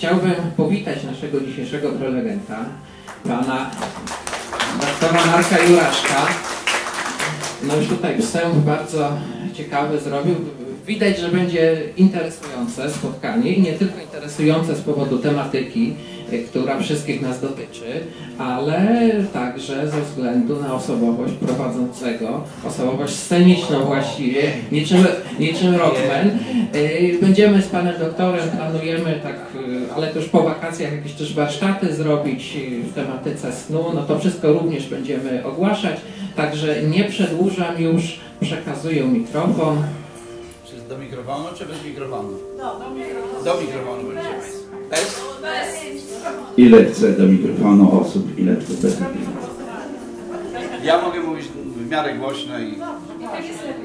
Chciałbym powitać naszego dzisiejszego prelegenta, pana doktora Marka Juraszka. No już tutaj wstęp bardzo ciekawy zrobił. Widać, że będzie interesujące spotkanie i nie tylko interesujące z powodu tematyki, która wszystkich nas dotyczy, ale także ze względu na osobowość prowadzącego, osobowość sceniczną właściwie, niczym Rockman. Będziemy z panem doktorem, planujemy tak, ale też po wakacjach jakieś też warsztaty zrobić w tematyce snu, no to wszystko również będziemy ogłaszać, także nie przedłużam już, przekazuję mikrofon. Do mikrofonu czy bez mikrofonu? Do mikrofonu będziemy. Bez? Ile chce do mikrofonu osób, ile chce bez mikrofonu. Ja mogę mówić w miarę głośno i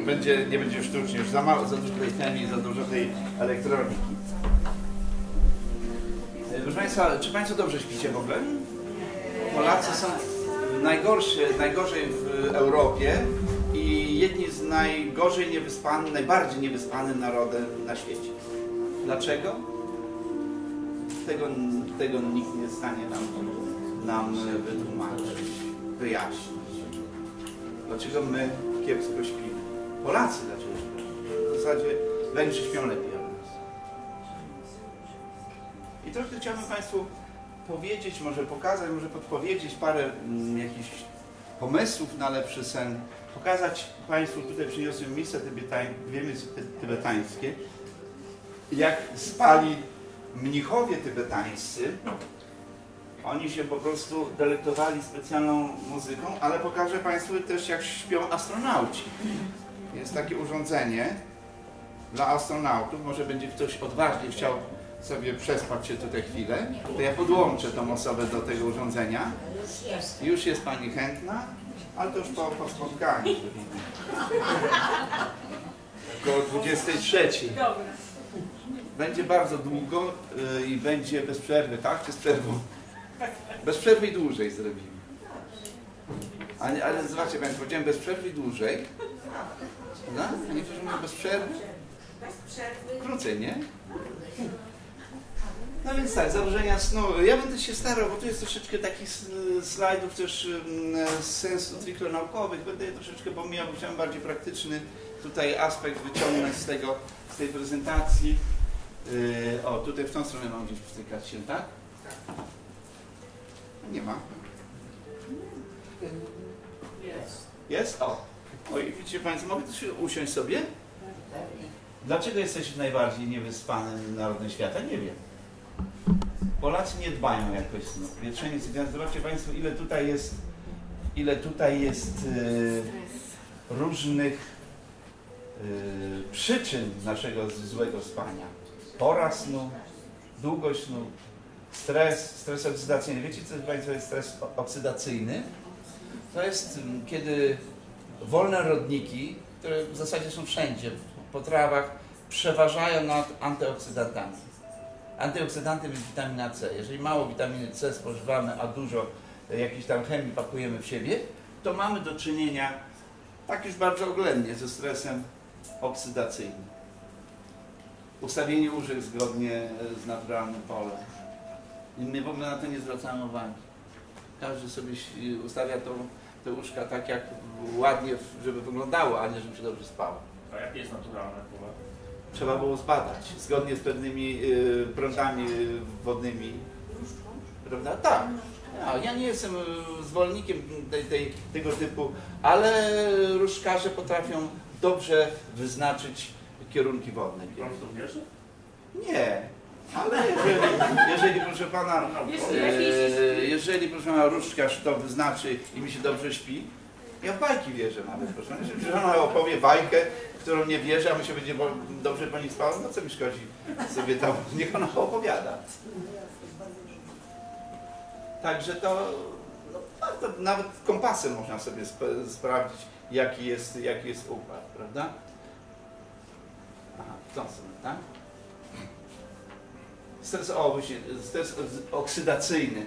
będzie, nie będzie sztucznie. Już za mało, za dużo tej chemii, za dużo tej elektroniki. Proszę Państwa, czy Państwo dobrze śpicie w ogóle? Polacy są najgorzej w Europie i jedni z najbardziej niewyspanych narodem na świecie. Dlaczego? Tego nikt nie jest w stanie nam wytłumaczyć, wyjaśnić. Dlaczego my kiepsko śpimy? Polacy dlaczego śpią? W zasadzie Węgrzy śpią lepiej od nas. I trochę chciałbym Państwu powiedzieć, może pokazać, może podpowiedzieć parę jakichś pomysłów na lepszy sen. Pokazać Państwu, tutaj przyniosłem misę tybetańskie, jak spali mnichowie tybetańscy. Oni się po prostu delektowali specjalną muzyką, ale pokażę Państwu też, jak śpią astronauci. Jest takie urządzenie dla astronautów, może będzie ktoś odważnie chciał sobie przespać się tutaj chwilę, to ja podłączę tą osobę do tego urządzenia. Już jest Pani chętna, ale to już po spotkaniu. Około 23. Będzie bardzo długo i będzie bez przerwy, tak? Czy z przerwą? Bez przerwy i dłużej zrobimy. Ale zobaczcie Państwo, powiedziałem bez przerwy i dłużej. No, nie wiem, bez przerwy. Krócej, nie? No więc tak, zaburzenia snu. Ja będę się starał, bo tu jest troszeczkę takich slajdów też z sensu stricte naukowych. Będę je troszeczkę pomijał, bo chciałem bardziej praktyczny tutaj aspekt wyciągnąć z tej prezentacji. O, tutaj w tą stronę mam gdzieś wstykać się, tak? Tak. Nie ma. Jest. Jest? O. O i widzicie Państwo, mogę też usiąść sobie? Dlaczego jesteśmy najbardziej niewyspanym narodem świata? Nie wiem. Polacy nie dbają jakoś snu. Wietrzenie sypialne. Zobaczcie Państwo, ile tutaj jest różnych przyczyn naszego złego spania. Pora snu, długość snu, stres oksydacyjny. Wiecie, co Państwo jest stres oksydacyjny? To jest, kiedy wolne rodniki, które w zasadzie są wszędzie, w potrawach, przeważają nad antyoksydantami. Antyoksydantem jest witamina C. Jeżeli mało witaminy C spożywamy, a dużo jakiejś tam chemii pakujemy w siebie, to mamy do czynienia, tak już bardzo oględnie, ze stresem oksydacyjnym. Ustawienie łóżek zgodnie z naturalnym polem. I my w ogóle na to nie zwracamy uwagi. Każdy sobie ustawia te łóżka tak, jak ładnie, żeby wyglądało, a nie żeby się dobrze spało. A jakie jest naturalne pole? Trzeba było zbadać, zgodnie z pewnymi prądami wodnymi. Prawda? Tak. No, ja nie jestem zwolennikiem tego typu, ale różkarze potrafią dobrze wyznaczyć kierunki wodne. Nie, ale jeżeli proszę Pana, różkarz to wyznaczy i mi się dobrze śpi, ja w bajki wierzę nawet, proszę Pana. Jeżeli ona opowie bajkę, którą nie wierzę, a my się będzie dobrze Pani spała, no co mi szkodzi sobie tam, niech ona opowiada. Także to, no, to nawet kompasem można sobie sprawdzić, jaki jest układ, prawda? Aha, w tą stronę, tak? Stres oksydacyjny,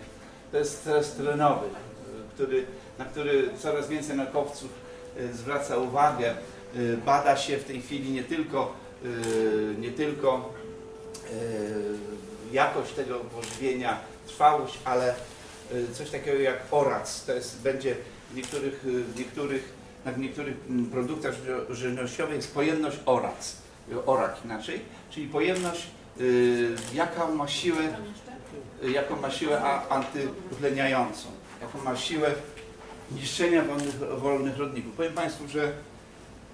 to jest stres tlenowy, na który coraz więcej naukowców zwraca uwagę. Bada się w tej chwili nie tylko jakość tego pożywienia, trwałość, ale coś takiego jak ORAC, to jest, będzie w niektórych produktach żywnościowych jest pojemność ORAC, ORAC inaczej, czyli pojemność, jaką ma siłę antytleniającą, jaką ma siłę niszczenia wolnych rodników. Powiem Państwu, że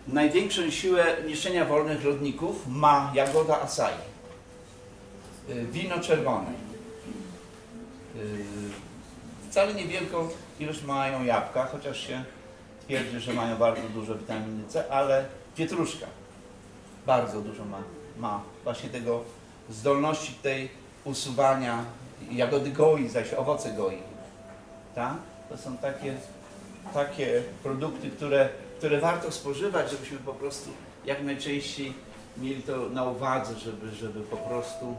największą siłę niszczenia wolnych rodników ma jagoda asai, wino czerwone. Wcale niewielką ilość mają jabłka, chociaż się twierdzi, że mają bardzo dużo witaminy C, ale pietruszka bardzo dużo ma właśnie tego zdolności tej usuwania, jagody goji, zaś owoce goi. Tak? To są takie produkty, które warto spożywać, żebyśmy po prostu jak najczęściej mieli to na uwadze, żeby po prostu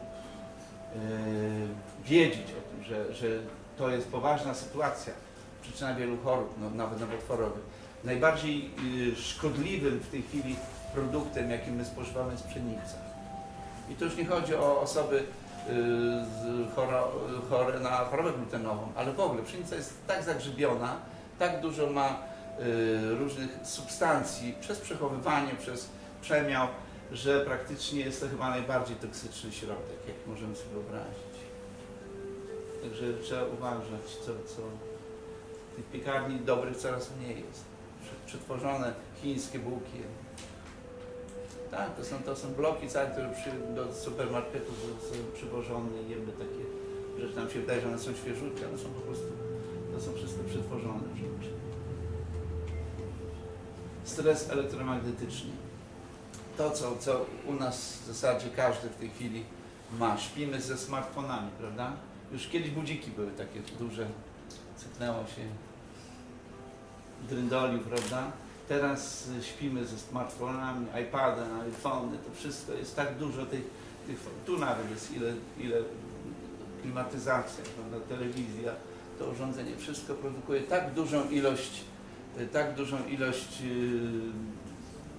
wiedzieć o tym, że to jest poważna sytuacja, przyczyna wielu chorób, no, nawet nowotworowych. Najbardziej szkodliwym w tej chwili produktem, jakim my spożywamy, jest pszenica. I to już nie chodzi o osoby chore na chorobę glutenową, ale w ogóle pszenica jest tak zagrzybiona, tak dużo ma różnych substancji przez przechowywanie, przez przemiał, że praktycznie jest to chyba najbardziej toksyczny środek, jak możemy sobie wyobrazić. Także trzeba uważać, co tych piekarni dobrych coraz mniej jest. Przetworzone chińskie bułki. Tak, to są bloki całe, które do supermarketu są przywożone i jemy takie rzeczy. Nam się wydaje, że one są świeżutkie, ale są po prostu, to są wszystko przetworzone rzeczy. Stres elektromagnetyczny. To, co u nas w zasadzie każdy w tej chwili ma. Śpimy ze smartfonami, prawda? Już kiedyś budziki były takie duże, cyknęło się, dryndolił, prawda? Teraz śpimy ze smartfonami, iPadem, iPhony, to wszystko jest tak dużo tych tu nawet jest ile klimatyzacja, prawda? Telewizja, to urządzenie, wszystko produkuje tak dużą ilość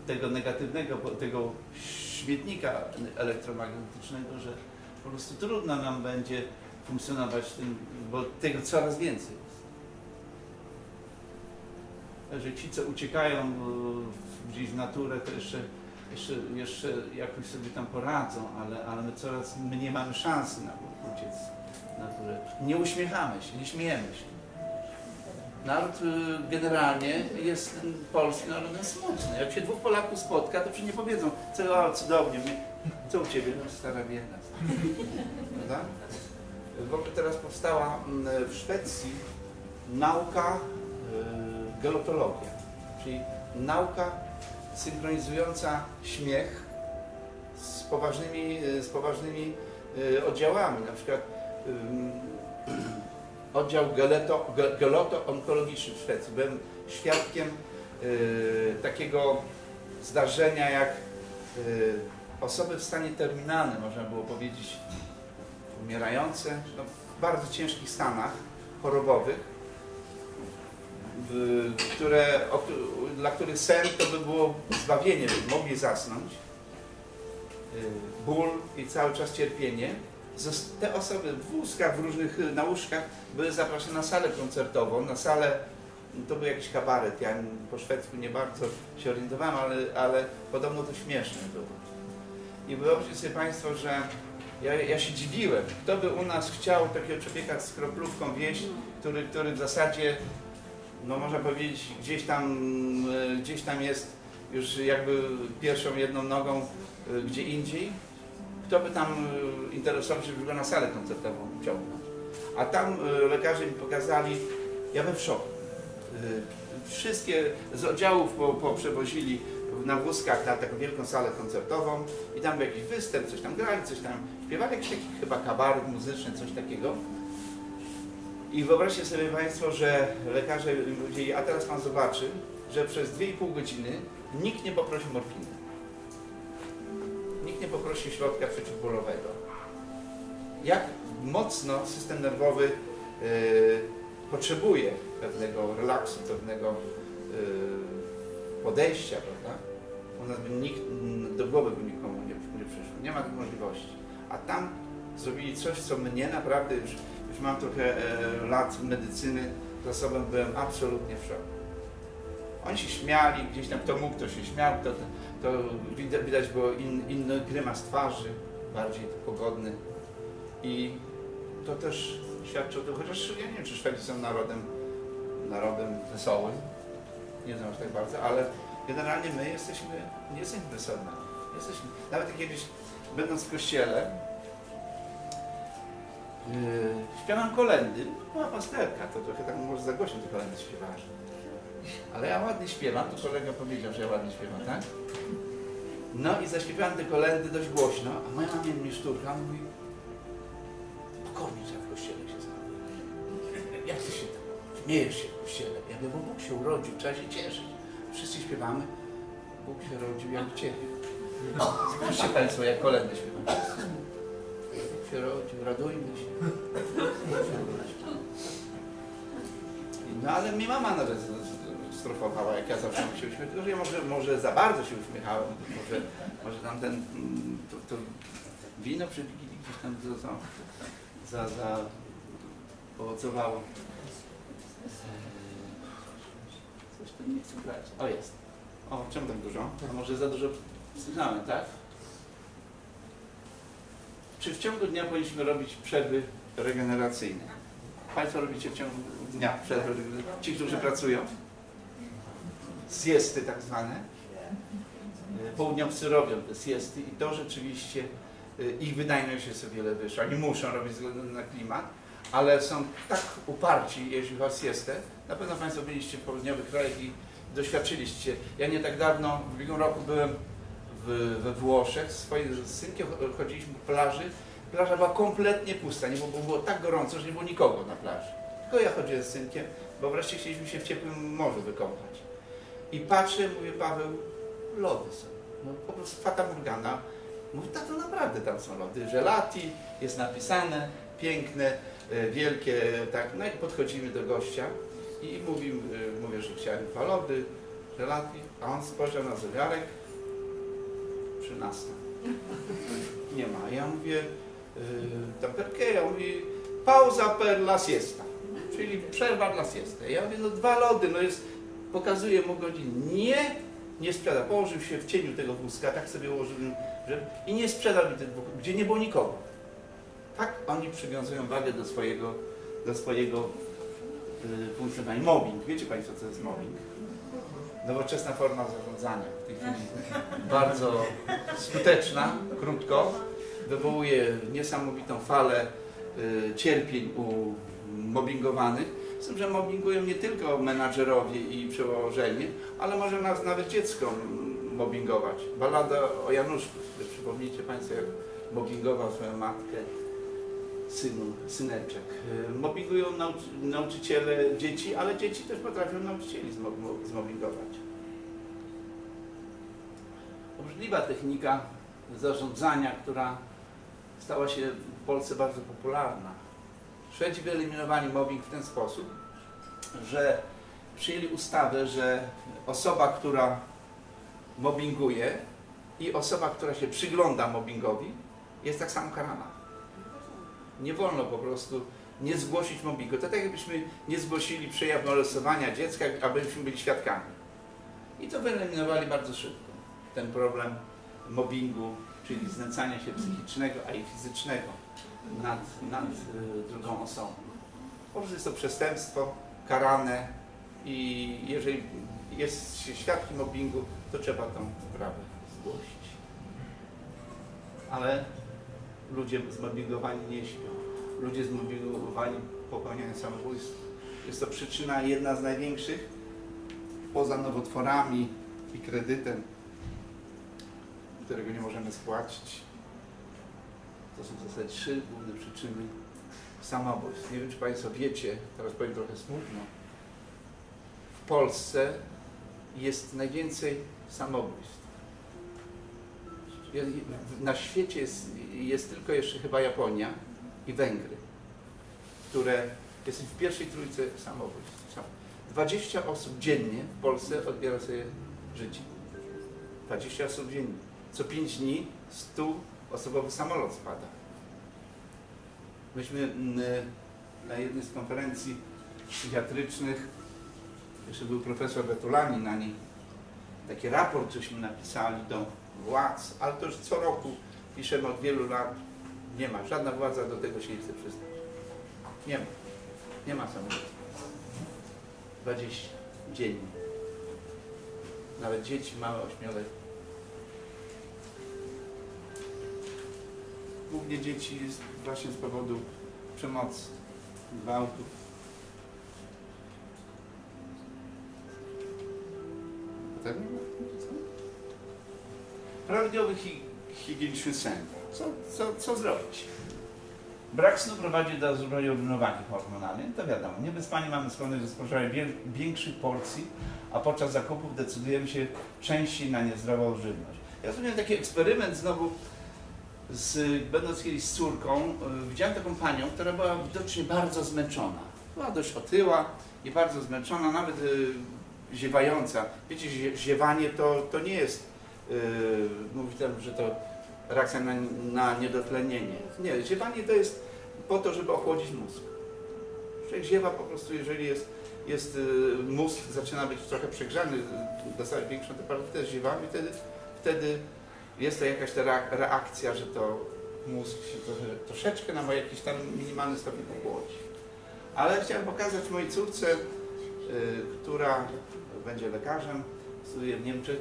tego negatywnego, tego śmietnika elektromagnetycznego, że po prostu trudno nam będzie funkcjonować tym, bo tego coraz więcej jest. Także ci, co uciekają gdzieś w naturę, to jeszcze jakoś sobie tam poradzą, ale my nie mamy szansy na uciec w naturę. Nie uśmiechamy się, nie śmiejemy się. Naród generalnie jest, polski naród jest smutny. Jak się dwóch Polaków spotka, to przecież nie powiedzą, co cudownie, co u Ciebie, no stara biedna. Prawda? W ogóle teraz powstała w Szwecji nauka gelotologia, czyli nauka synchronizująca śmiech z poważnymi oddziałami, na przykład oddział geloto-onkologiczny w Szwecji. Byłem świadkiem takiego zdarzenia, jak osoby w stanie terminalnym, można było powiedzieć, umierające, no, w bardzo ciężkich stanach chorobowych, dla których sen to by było zbawienie, by mogli zasnąć, ból i cały czas cierpienie. Te osoby w wózkach, w różnych nauszkach były zapraszane na salę koncertową, na salę, to był jakiś kabaret, ja po szwedzku nie bardzo się orientowałem, ale podobno to śmieszne było. I wyobraźcie sobie Państwo, że ja się dziwiłem, kto by u nas chciał takiego człowieka z kroplówką wieść, który w zasadzie, no można powiedzieć, gdzieś tam jest już jakby pierwszą jedną nogą gdzie indziej. Kto by tam interesował się, żeby go na salę koncertową ciągnąć. A tam lekarze mi pokazali, ja bym w szoku. Wszystkie z oddziałów poprzewozili na wózkach na taką wielką salę koncertową i tam był jakiś występ, coś tam grali, coś tam śpiewali, jakiś taki chyba kabaret muzyczny, coś takiego. I wyobraźcie sobie Państwo, że lekarze powiedzieli, a teraz Pan zobaczy, że przez 2,5 godziny nikt nie poprosi morfiny. Nikt nie poprosi środka przeciwbólowego. Jak mocno system nerwowy potrzebuje pewnego relaksu, pewnego podejścia, prawda? U nas by nikt, do głowy by nikomu nie przyszło, nie ma tej możliwości. A tam zrobili coś, co mnie naprawdę już mam trochę lat medycyny za sobą, byłem absolutnie w szoku. Oni się śmiali, gdzieś tam kto mógł, kto się śmiał, to widać było inny grymas twarzy, bardziej pogodny. I to też świadczy o tym, chociaż ja nie wiem, czy Szwedzi są narodem wesołym, nie wiem aż tak bardzo, ale generalnie my nie jesteśmy wesołym. Nawet kiedyś, będąc w kościele, śpiewam kolendy, była pasterka, to trochę tak może za głośno te kolendy śpiewasz. Ale ja ładnie śpiewam, to kolega powiedział, że ja ładnie śpiewam, tak? No i zaśpiewałem te kolendy dość głośno, a moja mamie mnie szturka, mówi: pokornie trzeba w kościele się znaleźć. Jak ty się tam śmiejesz się w kościele? Ja mówię, bo Bóg się urodził, trzeba się cieszyć. Wszyscy śpiewamy, Bóg się rodził jak ciebie. Spójrzcie Państwo, jak kolendy śpiewam. Bóg się rodził, radujmy się. No ale mnie mama nawet strofowała, jak ja zawsze się uśmiechałem, tylko że ja może za bardzo się uśmiechałem, może tam to wino przy Wigilii gdzieś tam zaowocowało. Coś tu nie chcę grać. O, jest. O, czemu tak dużo? A może za dużo sygnałem, tak? Czy w ciągu dnia powinniśmy robić przerwy regeneracyjne? Państwo robicie w ciągu dnia przerwy regeneracyjne? Ci, którzy pracują? Siesty tak zwane. Południowcy robią te siesty i to rzeczywiście ich wydajność jest o wiele wyższa. Nie muszą robić ze względu na klimat, ale są tak uparci, jeśli chodzi o siestę. Na pewno Państwo byliście w południowych krajach i doświadczyliście. Ja nie tak dawno, w ubiegłym roku byłem we Włoszech, swoim synkiem chodziliśmy po plaży. Plaża była kompletnie pusta, nie było tak gorąco, że nie było nikogo na plaży. Tylko ja chodziłem z synkiem, bo wreszcie chcieliśmy się w ciepłym morzu wykąpać. I patrzę, mówię, Paweł, lody są. No, po prostu fata morgana. Mówi, tato, naprawdę tam są lody. Żelati, jest napisane, piękne, wielkie, tak. No i podchodzimy do gościa i mówię, że chciałem dwa lody, żelati, a on spojrzał na zegarek, 13. Nie ma. Ja mówię, tam perché, ja mówię, pauza per la siesta, czyli przerwa dla siesty. Ja mówię, no dwa lody, no jest... Pokazuje mu godzin, nie sprzeda. Położył się w cieniu tego wózka, tak sobie ułożyłem, i nie sprzedał mi tych dwóch, gdzie nie było nikogo. Tak oni przywiązują wagę do swojego funkcjonowania. Mobbing. Wiecie Państwo, co jest mobbing? Nowoczesna forma zarządzania. W tej chwili bardzo skuteczna, krótko. Wywołuje niesamowitą falę cierpień u mobbingowanych. Z tym, że mobbingują nie tylko menadżerowie i przełożenie, ale może nas nawet dziecko mobbingować. Balada o Januszku. Przypomnijcie Państwo, jak mobbingował swoją matkę, syneczek. Mobbingują nauczyciele dzieci, ale dzieci też potrafią nauczycieli zmobbingować. Obrzydliwa technika zarządzania, która stała się w Polsce bardzo popularna. Szwedzi wyeliminowali mobbing w ten sposób, że przyjęli ustawę, że osoba, która mobbinguje i osoba, która się przygląda mobbingowi, jest tak samo karana. Nie wolno po prostu nie zgłosić mobbingu. To tak jakbyśmy nie zgłosili przejaw molestowania dziecka, abyśmy byli świadkami. I to wyeliminowali bardzo szybko. Ten problem mobbingu, czyli znęcania się psychicznego, a i fizycznego nad drugą osobą. Po prostu jest to przestępstwo karane i jeżeli jest się świadkiem mobbingu, to trzeba tą sprawę zgłosić. Ale ludzie zmobbingowani nie śpią. Ludzie zmobbingowani popełniają samobójstwo. Jest to przyczyna jedna z największych, poza nowotworami i kredytem, którego nie możemy spłacić. To są w zasadzie trzy główne przyczyny samobójstw. Nie wiem, czy Państwo wiecie, teraz powiem trochę smutno. W Polsce jest najwięcej samobójstw. Na świecie jest tylko jeszcze chyba Japonia i Węgry, które jest w pierwszej trójce samobójstw. 20 osób dziennie w Polsce odbiera sobie życie. 20 osób dziennie. Co 5 dni 100 osobowy samolot spada. Myśmy na jednej z konferencji psychiatrycznych, jeszcze był profesor Betulani na niej, taki raport żeśmy napisali do władz, ale to już co roku piszemy od wielu lat, nie ma, żadna władza do tego się nie chce przyznać. Nie ma, nie ma samorządu. 20 dziennie. Nawet dzieci małe, ośmioletnie. Głównie dzieci jest właśnie z powodu przemocy, gwałtów. Prawidłowy higieniczny sen. Co zrobić? Brak snu prowadzi do zrównoważonych hormonalnych, to wiadomo. Niewyspani mamy skłonność do spożywania większych porcji, a podczas zakupów decydujemy się częściej na niezdrową żywność. Ja zrobiłem taki eksperyment znowu, będąc kiedyś z córką, widziałem taką panią, która była widocznie bardzo zmęczona. Była dość otyła i bardzo zmęczona, nawet ziewająca. Wiecie, ziewanie to nie jest, mówi tam, że to reakcja na niedotlenienie. Nie, ziewanie to jest po to, żeby ochłodzić mózg. Człowiek ziewa po prostu, jeżeli jest mózg zaczyna być trochę przegrzany, dostawać większą temperaturę, też ziewamy i wtedy jest to jakaś ta reakcja, że to mózg się troszeczkę na jakiś tam minimalny stopień ochłodzi. Ale chciałem pokazać mojej córce, która będzie lekarzem, studiuje w Niemczech,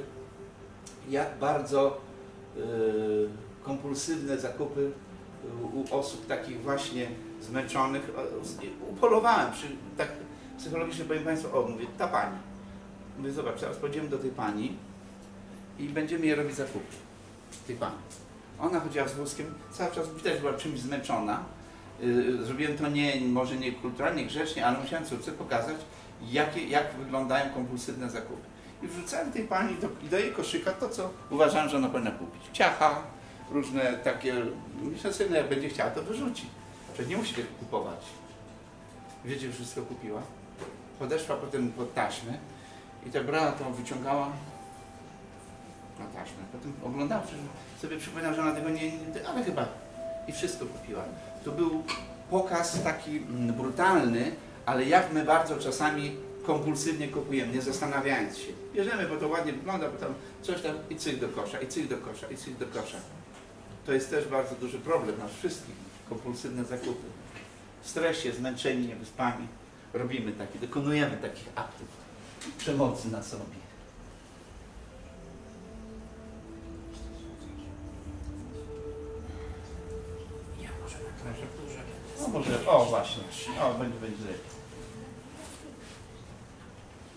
jak bardzo kompulsywne zakupy u osób takich właśnie zmęczonych. Upolowałem, tak psychologicznie powiem Państwu, mówię, ta pani. Mówię, zobacz, teraz pójdziemy do tej pani i będziemy jej robić zakupy. Tej pani. Ona chodziła z wózkiem, cały czas widać, była czymś zmęczona. Zrobiłem to może nie kulturalnie, grzecznie, ale musiałem córce pokazać, jak wyglądają kompulsywne zakupy. I wrzucałem tej pani do jej koszyka to, co uważałem, że ona powinna kupić. Ciacha, różne takie, myślę sobie, jak będzie chciała, to wyrzuci. Przecież nie musi tego kupować. Wiecie, wszystko kupiła. Podeszła potem pod taśmę i ta brała to wyciągała na taśmę. Potem oglądała, sobie przypominała, że ona tego nie, ale chyba i wszystko kupiła. To był pokaz taki brutalny, ale jak my bardzo czasami kompulsywnie kupujemy, nie zastanawiając się. Bierzemy, bo to ładnie wygląda, bo tam coś tam i cyk do kosza, i cyk do kosza, i cyk do kosza. To jest też bardzo duży problem nas wszystkich, kompulsywne zakupy. W stresie, zmęczeni, niewyspani robimy takie, dokonujemy takich aktów przemocy na sobie. Ja może nakrężę dużo. No może, o właśnie, o będzie lepiej.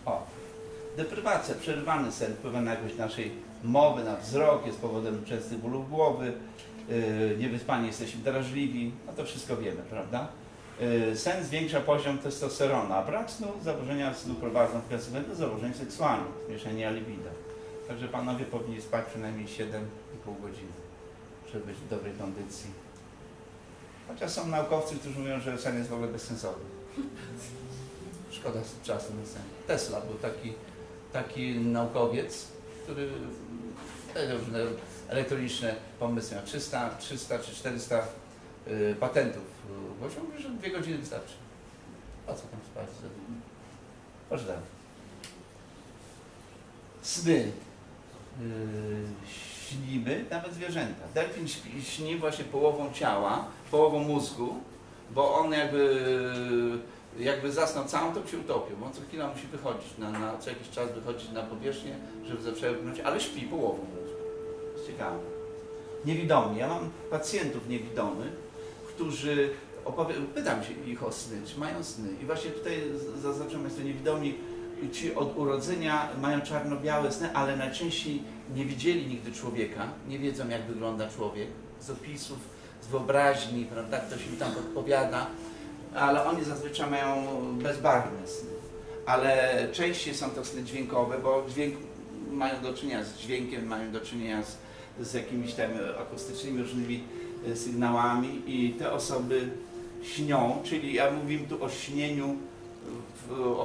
O. Deprywacja, przerwany sen wpływa na jakość naszej mowy, na wzrok, jest powodem częstych bólów głowy, niewyspani jesteśmy drażliwi, no to wszystko wiemy, prawda? Sen zwiększa poziom testosteronu, a brak snu, zaburzenia snu prowadzą w do zaburzeń seksualnych, zmniejszenia libido. Także panowie powinni spać przynajmniej 7,5 godziny, żeby być w dobrej kondycji. Chociaż są naukowcy, którzy mówią, że sen jest w ogóle bezsensowny. Szkoda czasu na sen. Tesla był taki naukowiec, który różne elektroniczne pomysły miał. 300 czy 400 patentów. Bo mówi, że 2 godziny wystarczy. Po co tam spać? Poczytałem. Sny. Śnimy nawet zwierzęta. Delfin śni właśnie połową ciała, połową mózgu, bo on jakby zasnął całą, to by się utopił, bo on co chwila musi wychodzić, co jakiś czas wychodzić na powierzchnię, żeby zaprzegnąć, ale śpi połową. Ciekawe. Niewidomi. Ja mam pacjentów niewidomych, którzy pytam się ich o sny, czy mają sny. I właśnie tutaj zaznaczam, jest to niewidomi, ci od urodzenia mają czarno-białe sny, ale najczęściej nie widzieli nigdy człowieka, nie wiedzą jak wygląda człowiek, z opisów, z wyobraźni, prawda, ktoś im tam odpowiada. Ale oni zazwyczaj mają bezbarwne sny, ale częściej są to sny dźwiękowe, bo mają do czynienia z dźwiękiem, mają do czynienia z jakimiś tam akustycznymi różnymi sygnałami i te osoby śnią, czyli ja mówimy tu o śnieniu,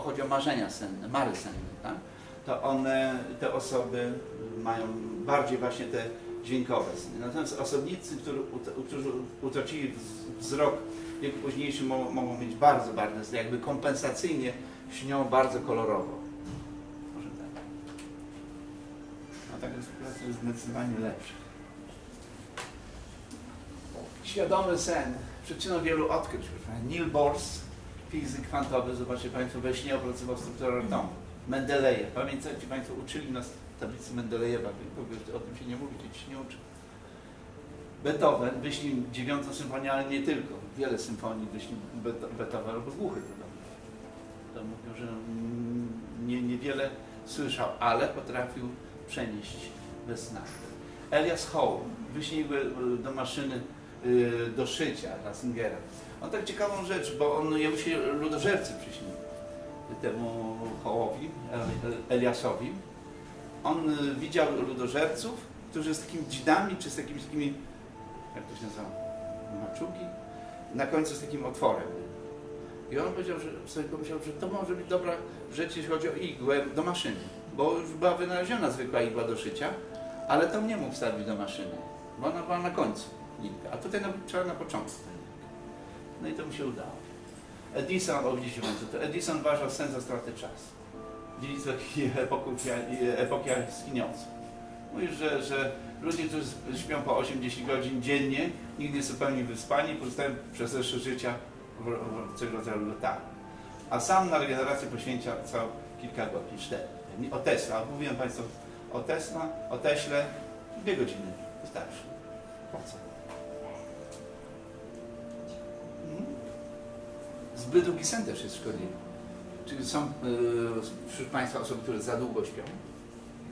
chodzi o marzenia senne, mary senne, tak? To te osoby mają bardziej właśnie te dźwiękowe sny. Natomiast osobnicy, którzy utracili wzrok w wieku późniejszym, mogą mieć bardzo barwne sny, jakby kompensacyjnie śnią bardzo kolorowo. Może tak. A tak jest proces zdecydowanie lepszy. Świadomy sen. Przyczyną wielu odkryć. Niels Bohrs, fizyk kwantowy, zobaczcie Państwo, we śnie opracował strukturę atomu. Mendeleev. Pamiętacie Państwo, uczyli nas tablicy Mendeleejewa, o tym się nie mówi, dzieci się nie uczy. Beethoven wyśnił 9. symfonię, ale nie tylko. Wiele symfonii wyśnił Beethoven, albo głuchy. To mówił, że niewiele słyszał, ale potrafił przenieść we snach. Elias Howe wyśnił do maszyny do szycia Rassingera. On tak ciekawą rzecz, bo on jemu się ludożercy przyśnił temu Hołowi, Eliasowi. On widział ludożerców, którzy z takimi dzidami, czy z takimi, jak to się nazywa, maczugi, na końcu z takim otworem. I on powiedział, że sobie pomyślał, że to może być dobra rzecz, jeśli chodzi o igłę do maszyny, bo już była wynaleziona zwykła igła do szycia, ale to nie mógł wstawić do maszyny, bo ona była na końcu. A tutaj trzeba na początku. No i to mu się udało. Edison, Edison uważał sen za straty czasu. Dziedzictwo epoki skiniącą. Mówi, że ludzie, którzy śpią po 80 godzin dziennie, nigdy nie są pełni wyspani, pozostają przez resztę życia w coś rodzaju lotami. A sam na regenerację poświęca całe kilka godzin, 4. O Tesla, mówiłem Państwu o Tesla, o Teśle, 2 godziny wystarczy. Po co? Zbyt długi sen też jest szkodliwy. Czyli są wśród Państwa osoby, które za długo śpią.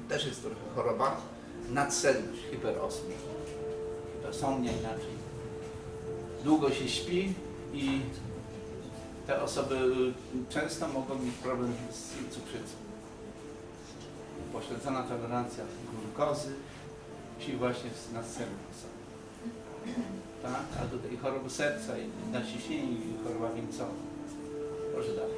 Też jest trochę choroba. Nadsenność, hiperosm. Hipersomnia inaczej. Długo się śpi i te osoby często mogą mieć problem z cukrzycą. Upośledzona tolerancja glukozy, czyli właśnie nadsenność osoby. Tak? A tutaj choroby serca, i nadciśnienie, i choroba wieńcowa. Proszę dalej.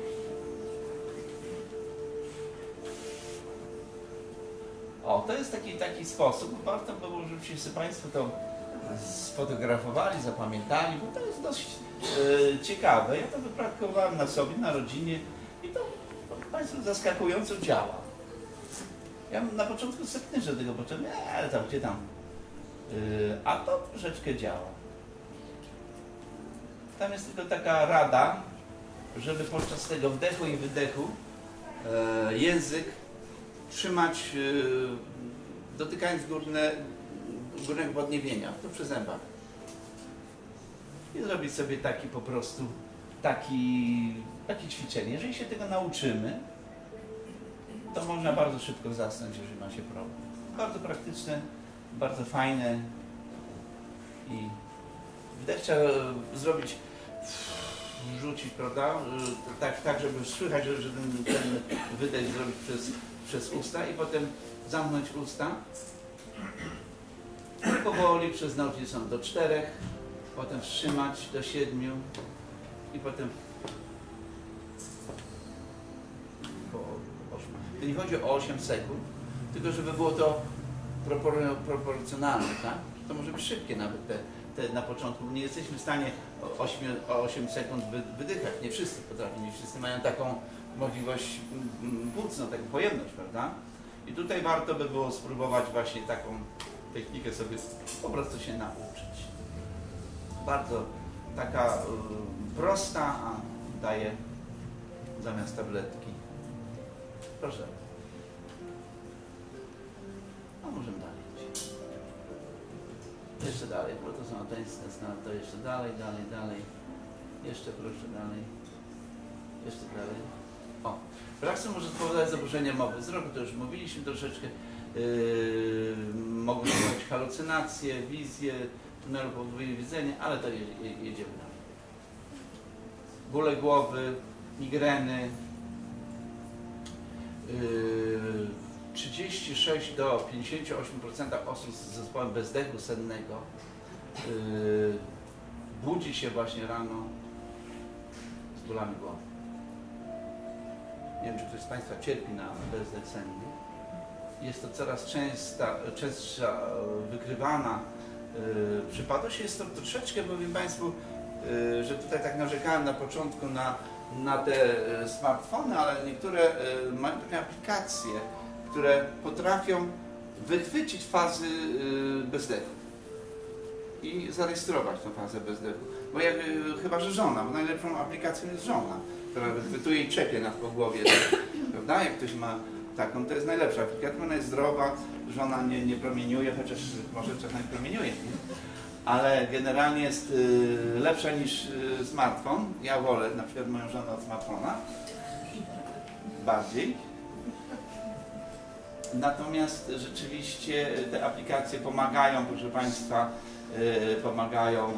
O, to jest taki sposób. Warto było, żebyście Państwo to sfotografowali, zapamiętali, bo to jest dość ciekawe. Ja to wypraktykowałem na sobie, na rodzinie i to Państwu zaskakująco działa. Ja na początku skeptycznie do tego potrzebny, ale tam, gdzie tam. A to troszeczkę działa. Tam jest tylko taka rada, żeby podczas tego wdechu i wydechu język trzymać, dotykając górnego podniebienia, to przy zębach. I zrobić sobie taki po prostu, takie ćwiczenie. Jeżeli się tego nauczymy, to można bardzo szybko zasnąć, jeżeli ma się problem. Bardzo praktyczne. Bardzo fajne i wdech trzeba zrobić, rzucić, prawda? Tak, żeby słychać, że ten wydech zrobić przez usta i potem zamknąć usta. Powoli przez nos są do 4, potem wstrzymać do 7 i potem po 8. To nie chodzi o 8 sekund, tylko żeby było to proporcjonalne, tak? To może być szybkie nawet te na początku. Nie jesteśmy w stanie 8 sekund wydychać. Nie wszyscy potrafią, nie wszyscy mają taką możliwość płucną, taką pojemność, prawda? I tutaj warto by było spróbować właśnie taką technikę sobie po prostu się nauczyć. Bardzo taka prosta, a daje zamiast tabletki. Proszę. A możemy dalej iść. Jeszcze dalej, bo to są to jeszcze dalej, dalej. Jeszcze proszę dalej. Jeszcze dalej. O! Relaksacja może spowodować zaburzenia mowy wzroku, to już mówiliśmy troszeczkę. Mogą spowodować halucynacje, wizje, tunelu podwójne widzenie, ale to jedziemy dalej. Bóle głowy, migreny. 36 do 58% osób z zespołem bezdechu sennego budzi się właśnie rano z bólami głowy. Nie wiem, czy ktoś z Państwa cierpi na bezdech senny. jest to coraz częstsza wykrywana przypadłość. Jest to troszeczkę, powiem Państwu, że tutaj tak narzekałem na początku na te smartfony, ale niektóre mają takie aplikacje, które potrafią wychwycić fazy bezdechu i zarejestrować tą fazę bezdechu. Bo jak, chyba że żona, bo najlepszą aplikacją jest żona, która wychwytuje i czepie nas po głowie, prawda? Jak ktoś ma taką, to jest najlepsza aplikacja, ona jest zdrowa, żona nie promieniuje, chociaż może czasami promieniuje, ale generalnie jest lepsza niż smartfon. Ja wolę na przykład moją żonę od smartfona bardziej. Natomiast rzeczywiście te aplikacje pomagają, proszę Państwa, pomagają.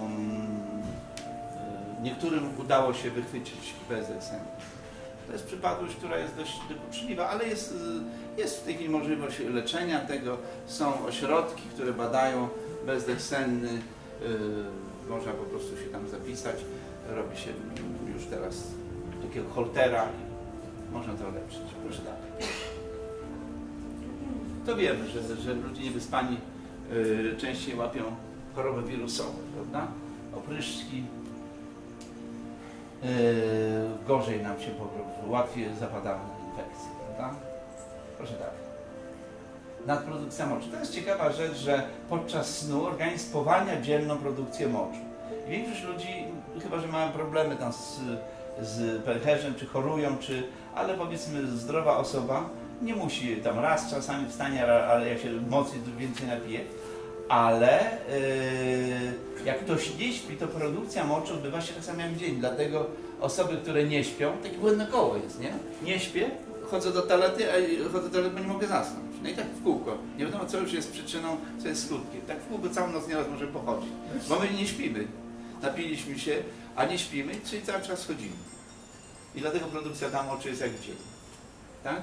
Niektórym udało się wychwycić bezdech senny. To jest przypadłość, która jest dość dokuczliwa, ale jest w tej chwili możliwość leczenia tego. Są ośrodki, które badają bezdech senny. Można po prostu się tam zapisać. Robi się już teraz takiego holtera. Można to leczyć. Proszę dalej. To wiemy, że ludzie niewyspani częściej łapią choroby wirusowe, prawda? Opryszczki. Gorzej nam się, łatwiej zapadają infekcje, prawda? Proszę dalej. Nadprodukcja moczu. To jest ciekawa rzecz, że podczas snu organizm spowalnia dzielną produkcję moczu. Większość ludzi, chyba że mają problemy tam z pęcherzem, czy chorują, ale powiedzmy zdrowa osoba nie musi tam raz czasami wstanie, ale jak się mocniej więcej napije, ale jak ktoś nie śpi, to produkcja moczu odbywa się tak samo jak w dzień. Dlatego osoby, które nie śpią, takie błędne koło jest, nie? Nie śpię, chodzę do toalety, a chodzę do toalety, bo nie mogę zasnąć. No i tak w kółko. Nie wiadomo, co już jest przyczyną, co jest skutkiem. Tak w kółko całą noc nieraz może pochodzić. Bo my nie śpimy. Napiliśmy się, a nie śpimy, czyli cały czas chodzimy. I dlatego produkcja tam moczu jest jak w dzień. Tak?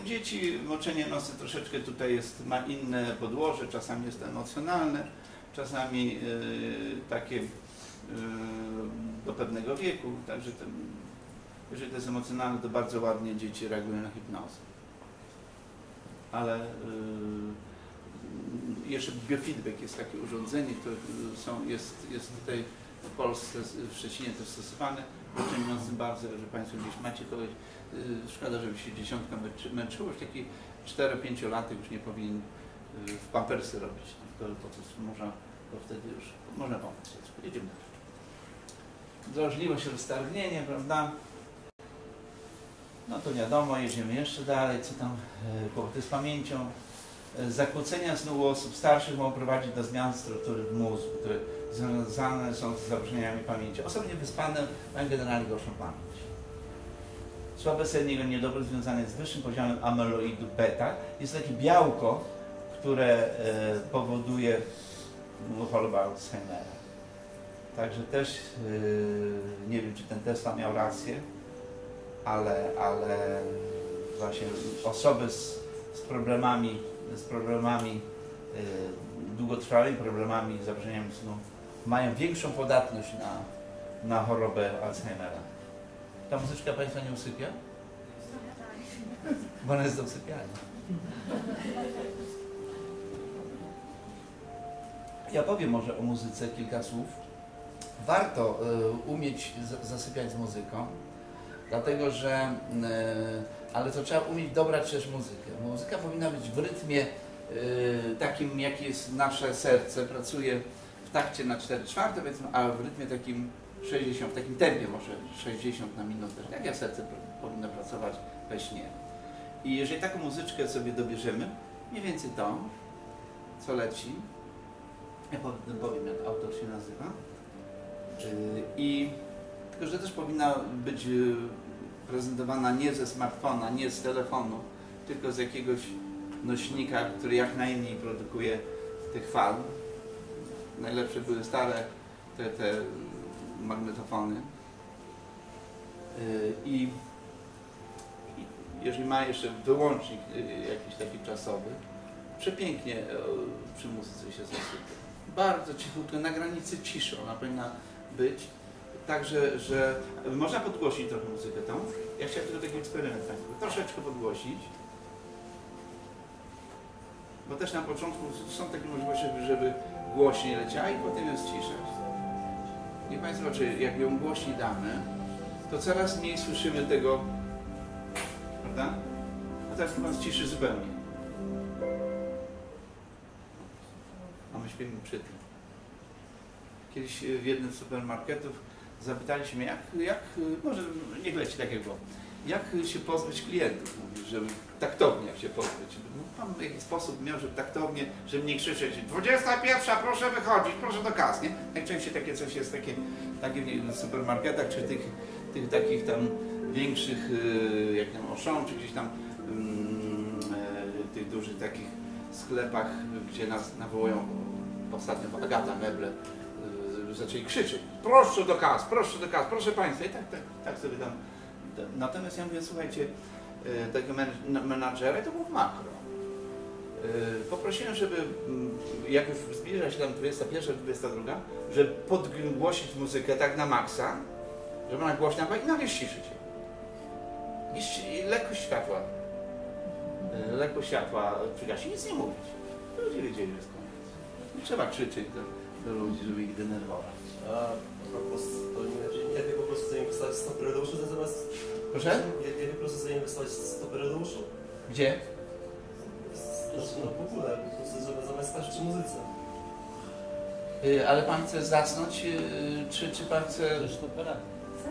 U dzieci moczenie nosy troszeczkę tutaj ma inne podłoże, czasami jest emocjonalne, czasami takie do pewnego wieku, także jeżeli to jest emocjonalne, to bardzo ładnie dzieci reagują na hipnozę. Ale jeszcze biofeedback jest takie urządzenie, które jest tutaj w Polsce, w Szczecinie też stosowane, wyciągnącym bardzo, że Państwo gdzieś macie kogoś, szkoda, żeby się dziesiątka męczyło, już taki 4-5-latek już nie powinien w pampersy robić, tylko po prostu można, bo wtedy już można pomóc. Jedziemy dalej. Drażliwość, roztargnienie, prawda? No to wiadomo, jedziemy jeszcze dalej, co tam, kłopoty z pamięcią. Zakłócenia snu u osób starszych mogą prowadzić do zmian struktury w mózgu, które związane są z zaburzeniami pamięci. Osoby niewyspane mają generalnie gorszą pamięć. Słabe sennego niedobór związane jest z wyższym poziomem amyloidu beta. Jest takie białko, które powoduje chorobę Alzheimera. Także też nie wiem, czy ten Tesla miał rację, ale właśnie osoby z problemami długotrwałymi problemami z zaburzeniem snu mają większą podatność na chorobę Alzheimera. Ta muzyczka Państwa nie usypia? Bo ona jest do usypiania. Ja powiem może o muzyce kilka słów. Warto umieć zasypiać z muzyką, dlatego że ale to trzeba umieć dobrać też muzykę. Muzyka powinna być w rytmie takim, jaki jest nasze serce, pracuje w takcie na 4/4, a w rytmie takim 60, w takim tempie może 60 na minutę. Tak jak serce powinno pracować we śnie. I jeżeli taką muzyczkę sobie dobierzemy, mniej więcej tą, co leci, ja powiem, jak autor się nazywa, tylko że też powinna być prezentowana nie ze smartfona, nie z telefonu, tylko z jakiegoś nośnika, który jak najmniej produkuje tych fal. Najlepsze były stare te magnetofony. I jeżeli ma jeszcze wyłącznik jakiś taki czasowy, przepięknie przy muzyce się zasypia. Bardzo cichutko, na granicy ciszy ona powinna być. Także, że można podgłosić trochę muzykę tą. Ja chciałem tylko taki eksperyment, troszeczkę podgłosić. bo też na początku są takie możliwości, żeby głośniej leciała i potem ją ściszać. I Państwo, czy jak ją głośniej damy, to coraz mniej słyszymy tego, prawda? A teraz chyba ciszy zupełnie. A my śpimy przy tym. Kiedyś w jednym z supermarketów zapytaliśmy, jak może niech leci takiego, jak się pozbyć klientów, żeby taktownie się pozbyć. No, tam jakiś sposób miał, żeby taktownie, żeby nie krzyczeć 21, proszę wychodzić, proszę do kas, nie? Najczęściej takie coś jest, takie w supermarketach, czy tych takich tam większych, jak tam Auchan, czy gdzieś tam tych dużych takich sklepach, gdzie nas nawołują ostatnio Agata meble, zaczęli krzyczeć, proszę do kas, proszę Państwa, i tak sobie tam. Natomiast ja mówię, słuchajcie, tego menadżera, to był w makro. Poprosiłem, żeby jak już zbliża się tam 21, 22, żeby podgłosić muzykę tak na maksa, żeby ona głośna była i nagle ściszyć się. I lekko światła przygasi, nic nie mówić. Ludzie wiedzieli, że jest koniec. Nie trzeba krzyczeć do ludzi, żeby ich denerwować. Lepiej po prostu zainwestować 100 peryduszy zamiast... Proszę? Lepiej po prostu zainwestować 100 peryduszy. Gdzie? No w ogóle, po prostu zamiast stać przy muzyce. Ale Pan chce zasnąć, czy Pan chce...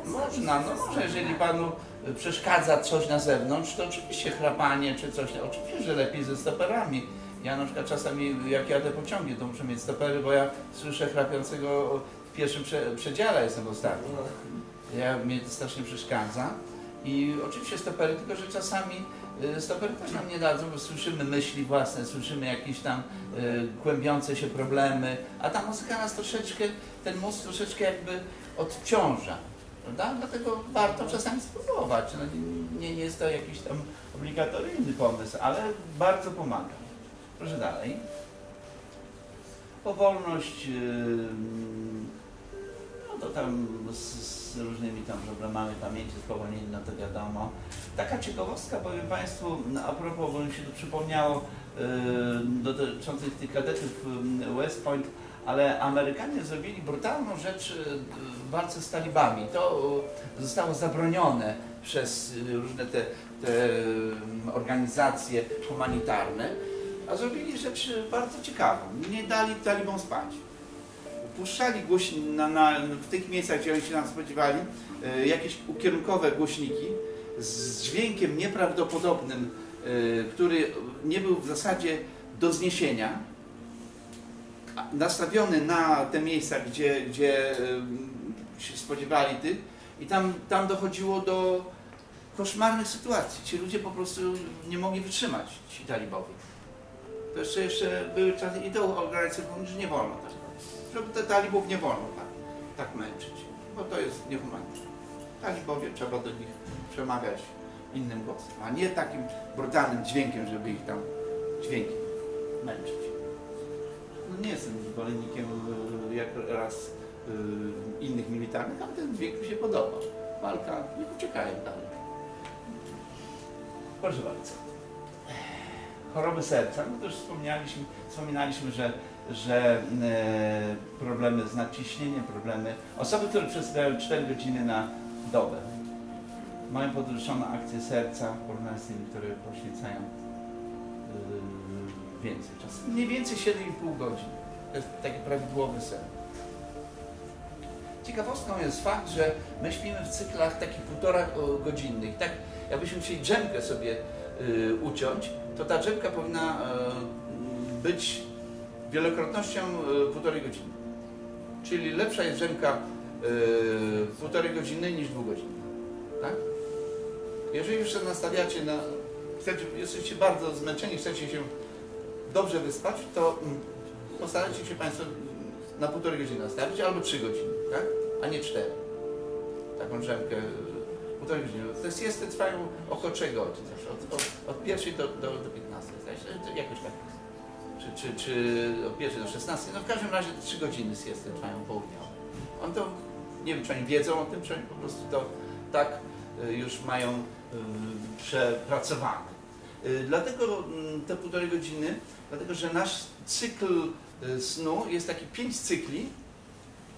Można, no może, jeżeli Panu przeszkadza coś na zewnątrz, to oczywiście chrapanie czy coś, oczywiście, że lepiej ze stoperami. Ja na przykład czasami, jak jadę pociągiem, to muszę mieć stopery, bo ja słyszę chrapiącego w pierwszym przedziale, jestem ostatni. Mnie to strasznie przeszkadza. I oczywiście stopery, tylko że czasami stopery też nam nie dadzą, bo słyszymy myśli własne, słyszymy jakieś tam kłębiące się problemy, a ta muzyka nas troszeczkę, ten mózg troszeczkę jakby odciąża. Prawda? Dlatego warto czasami spróbować. No, nie jest to jakiś tam obligatoryjny pomysł, ale bardzo pomaga. Proszę dalej. Powolność, no to tam z różnymi tam problemami pamięci, spowolnienie, no to wiadomo. Taka ciekawostka, powiem Państwu, a propos, bo mi się to przypomniało, dotyczących tych kadetów West Point, ale Amerykanie zrobili brutalną rzecz w walce z talibami. To zostało zabronione przez różne te organizacje humanitarne, a zrobili rzecz bardzo ciekawą. Nie dali talibom spać. Puszczali głośniki w tych miejscach, gdzie oni się nam spodziewali, jakieś ukierunkowe głośniki z dźwiękiem nieprawdopodobnym, który nie był w zasadzie do zniesienia, nastawiony na te miejsca, gdzie się spodziewali tych, i tam dochodziło do koszmarnych sytuacji. Ci ludzie po prostu nie mogli wytrzymać, ci talibowi. To jeszcze były czasy, i do organizacji, że nie wolno tak. Żeby te talibów nie wolno tak męczyć, bo to jest niehumaniczne. Talibowie, trzeba do nich przemawiać innym głosem, a nie takim brutalnym dźwiękiem, żeby ich tam dźwiękiem męczyć. No nie jestem zwolennikiem jak raz innych militarnych, ale ten dźwięk mi się podoba. Walka, nie uciekają dalej. Proszę bardzo. Choroby serca, no to już wspominaliśmy, że problemy z nadciśnieniem, Osoby, które przesypiają 4 godziny na dobę, mają podwyższoną akcję serca w porównaniu z tymi, które poświęcają więcej czasu. Mniej więcej 7,5 godzin. To jest taki prawidłowy sen. Ciekawostką jest fakt, że my śpimy w cyklach takich 1,5-godzinnych. Tak, jakbyśmy chcieli drzemkę sobie uciąć, to ta drzemka powinna być wielokrotnością 1,5 godziny. Czyli lepsza jest drzemka 1,5 godziny niż 2 godziny. Tak? Jeżeli już się nastawiacie na... jesteście bardzo zmęczeni, chcecie się dobrze wyspać, to postarajcie się Państwo na 1,5 godziny nastawić, albo 3 godziny, tak? A nie 4. Taką drzemkę 1,5 godziny. Te siesty trwają około 3 godzin zawsze. Od pierwszej do 15, znaczy, jakoś tak jest. Czy od pierwszej do 16. No w każdym razie 3 godziny siesty trwają południowe. On to, nie wiem, czy oni wiedzą o tym, czy oni po prostu to tak już mają przepracowane. Dlatego te półtorej godziny, dlatego że nasz cykl snu jest taki 5 cykli,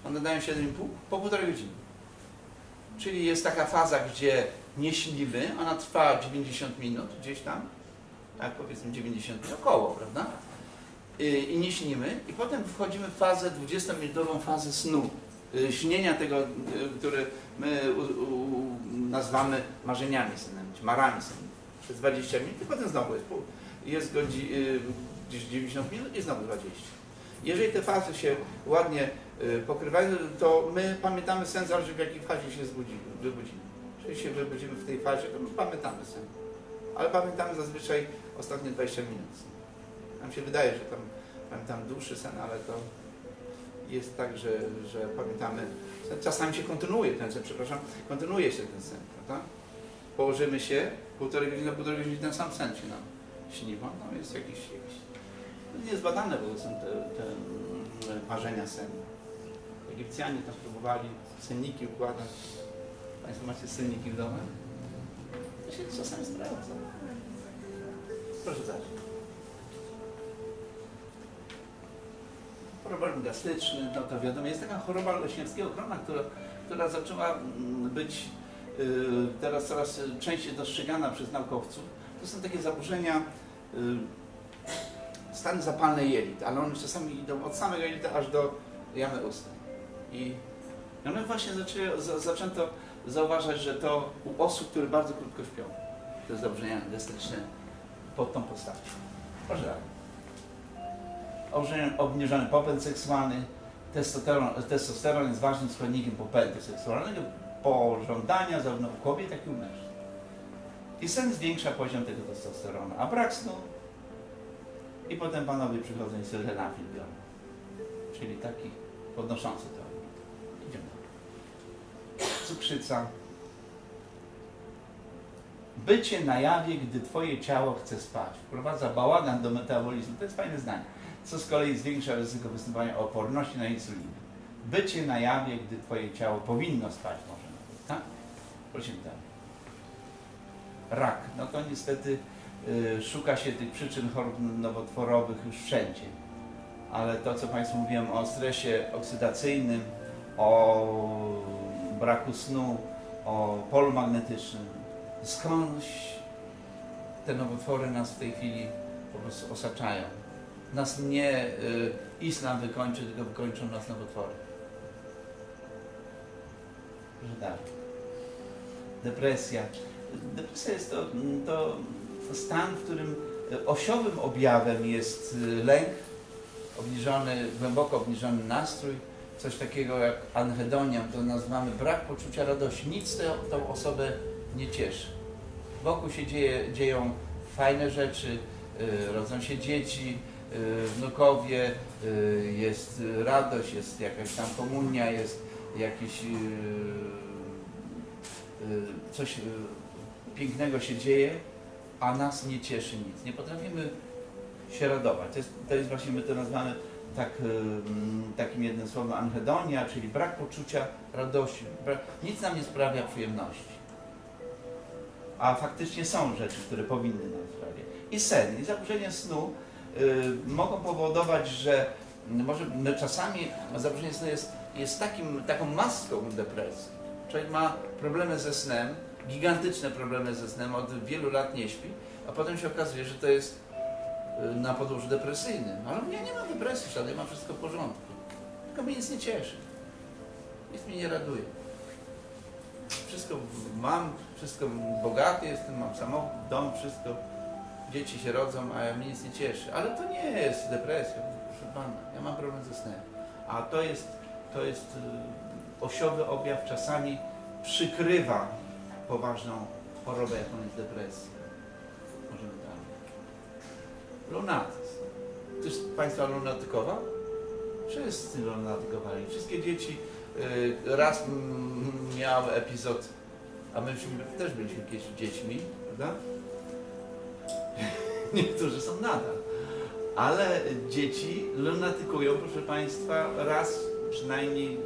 one dają 7,5 po półtorej godziny. Czyli jest taka faza, gdzie nie śnimy, ona trwa 90 minut gdzieś tam, tak powiedzmy 90 około, prawda? I nie śnimy, i potem wchodzimy w fazę 20-minutową fazę snu, śnienia tego, który my nazwamy marzeniami sennymi, marami sennymi. Przez 20 minut i potem znowu jest gdzieś 90 minut i znowu 20. Jeżeli te fazy się ładnie pokrywają, to my pamiętamy sen, zależy w jakiej fazie się wybudzimy. Jeżeli się wybudzimy w tej fazie, to my pamiętamy sen, ale pamiętamy zazwyczaj ostatnie 20 minut. Nam się wydaje, że tam pamiętam dłuższy sen, ale to jest tak, że pamiętamy sen. Czasami się kontynuuje ten sen, przepraszam, kontynuuje się ten sen, prawda? Położymy się, półtorej godziny ten sam sen się nam śni, no jest jakiś niezbadane, bo są te marzenia sennie. Egipcjanie tam próbowali senniki układać. Państwo macie senniki w domu? To się czasami sprawdza. Proszę zacząć. Problem gastryczny, no to wiadomo, jest taka choroba leśniewskiego krona, która zaczęła być teraz coraz częściej dostrzegana przez naukowców. To są takie zaburzenia, stany zapalne jelit, ale one czasami idą od samego jelita aż do jamy ustnej. I one właśnie zaczęto zauważać, że to u osób, które bardzo krótko śpią, to jest zaburzenia gastryczne pod tą postawą. Proszę dalej. Obniżony popęd seksualny. Testosteron jest ważnym składnikiem popędu seksualnego, pożądania zarówno u kobiet, jak i u mężczyzn. I sen zwiększa poziom tego testosteronu, a brak snu. I potem panowie przychodzą i sobie Lenafil biorą. Czyli taki podnoszący to. Idziemy. Cukrzyca. Bycie na jawie, gdy twoje ciało chce spać. Wprowadza bałagan do metabolizmu. To jest fajne zdanie. Co z kolei zwiększa ryzyko występowania oporności na insulinę. Bycie na jawie, gdy twoje ciało powinno spać może nawet, tak? Prosimy dalej. Rak. No to niestety szuka się tych przyczyn chorób nowotworowych już wszędzie. Ale to, co Państwu mówiłem o stresie oksydacyjnym, o braku snu, o polu magnetycznym, skądś te nowotwory nas w tej chwili po prostu osaczają. Nas nie islam wykończy, tylko wykończą nas nowotwory. Dalej. Depresja. Depresja jest to stan, w którym osiowym objawem jest lęk, głęboko obniżony nastrój, coś takiego jak anhedonia, to nazywamy brak poczucia radości. Nic tą osobę nie cieszy. Wokół się dzieją fajne rzeczy, rodzą się dzieci, wnukowie, jest radość, jest jakaś tam komunia, jest jakieś coś pięknego się dzieje, a nas nie cieszy nic. Nie potrafimy się radować. To jest właśnie, my to nazywamy takim jednym słowem anhedonia, czyli brak poczucia radości. Nic nam nie sprawia przyjemności. A faktycznie są rzeczy, które powinny nam sprawiać. I sen, i zaburzenie snu mogą powodować, że może czasami zaburzenie snu jest taką maską depresji. Człowiek ma problemy ze snem, gigantyczne problemy ze snem, od wielu lat nie śpi, a potem się okazuje, że to jest na podłożu depresyjnym. Ale ja nie mam depresji, ja mam wszystko w porządku. Tylko mnie nic nie cieszy. Nic mnie nie raduje. Wszystko mam, wszystko bogaty jestem, mam samochód, dom, wszystko. Dzieci się rodzą, a mnie nic nie cieszy. Ale to nie jest depresja, proszę Pana. Ja mam problem ze snem. A to jest osiowy objaw, czasami przykrywa poważną chorobę, jaką jest depresja. Możemy dalej. Lunatyzm. To jest Państwa lunatykowa? Wszyscy lunatykowali. Wszystkie dzieci raz miały epizod, a my też byliśmy kiedyś dziećmi, prawda? Niektórzy są nadal, ale dzieci lunatykują, proszę Państwa, raz przynajmniej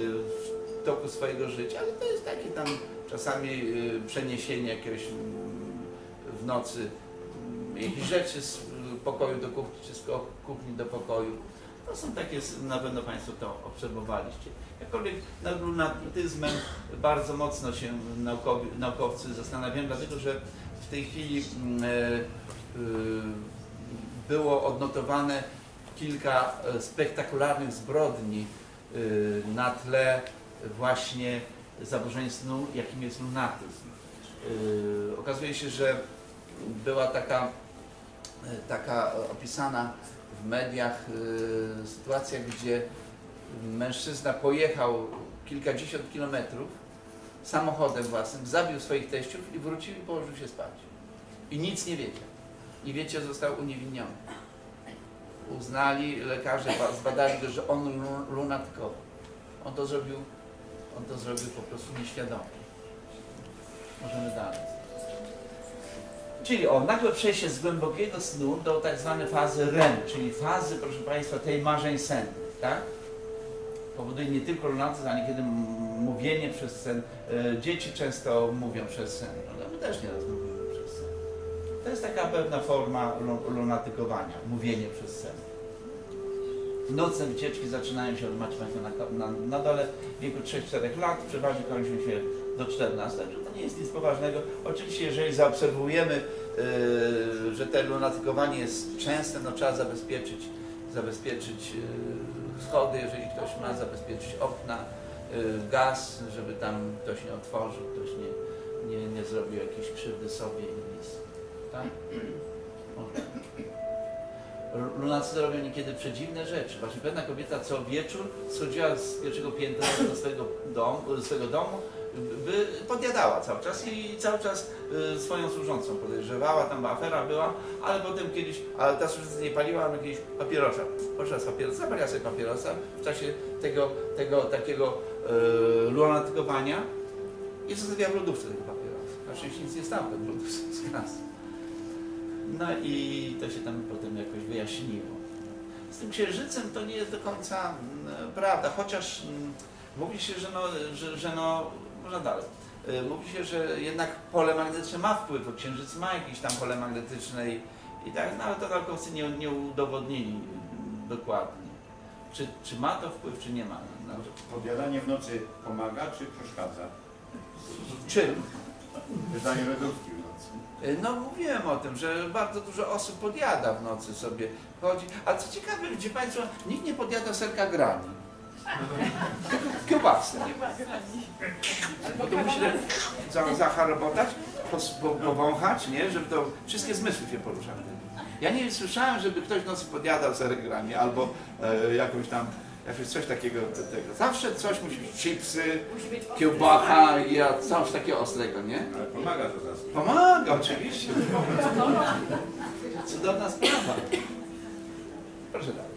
w toku swojego życia, ale to jest takie tam czasami przeniesienie jakiegoś w nocy rzeczy z pokoju do kuchni, czy z kuchni do pokoju. To są takie, na pewno Państwo to obserwowaliście. Jakkolwiek nad lunatyzmem bardzo mocno się naukowcy zastanawiają, dlatego że w tej chwili było odnotowane kilka spektakularnych zbrodni na tle właśnie zaburzeń snu, jakim jest lunatyzm. Okazuje się, że była taka opisana w mediach sytuacja, gdzie mężczyzna pojechał kilkadziesiąt kilometrów samochodem własnym, zabił swoich teściów i wrócił i położył się spać. I nic nie wiedział. I wiecie, został uniewinniony. Uznali lekarze, zbadali go, że on lunatkował. On to zrobił po prostu nieświadomie. Możemy dalej. Czyli nagłe przejście z głębokiego snu do tak zwanej fazy REM, czyli fazy, proszę Państwa, tej marzeń sennych, tak? Powoduje nie tylko lunatyzm, a niekiedy mówienie przez sen. Dzieci często mówią przez sen, no, my też nieraz mówimy przez sen. To jest taka pewna forma lunatykowania, mówienie przez sen. Nocne wycieczki zaczynają się od na dole w wieku 3-4 lat, przeważnie kończą się do 14, to nie jest nic poważnego. Oczywiście, jeżeli zaobserwujemy, że to lunatykowanie jest częste, no trzeba zabezpieczyć schody, jeżeli ktoś ma, zabezpieczyć okna, gaz, żeby tam ktoś nie otworzył, ktoś nie zrobił jakiejś krzywdy sobie i nic. Tak? Lunatycy robią niekiedy przedziwne rzeczy. Właśnie pewna kobieta co wieczór schodziła z pierwszego piętra do swojego domu, by podjadała cały czas i cały czas swoją służącą podejrzewała, tam afera była, ale potem kiedyś, ale ta służąca nie paliła, ale kiedyś papierosa. Poszła z papierosa, zapaliła sobie papierosa w czasie tego takiego lunatykowania i zostawiła w lodówce tego papierosa. Na szczęście nic nie stało w lodówce z nas. No i to się tam potem jakoś wyjaśniło. Z tym księżycem to nie jest do końca prawda, chociaż mówi się, że można dalej. Mówi się, że jednak pole magnetyczne ma wpływ, bo księżyc ma jakieś tam pole magnetyczne i tak, no ale to naukowcy nie udowodnili dokładnie. Czy ma to wpływ, czy nie ma? Podjadanie w nocy pomaga, czy przeszkadza? Czym? Wydanie lodówki w nocy. No mówiłem o tym, że bardzo dużo osób podjada w nocy sobie. Chodzi. A co ciekawe, gdzie Państwo, nikt nie podjada serka grani. Kiełbasy. Bo to musi zacharobotać, powąchać, nie? Żeby to wszystkie zmysły się poruszały. Ja nie słyszałem, żeby ktoś w nocy podjadał serek grani albo jakąś tam. Coś takiego, zawsze coś musi być, chipsy, kiełbacha i coś takiego ostrego, nie? Ale pomaga to nas. Pomaga, oczywiście. Cudowna sprawa. Proszę dalej.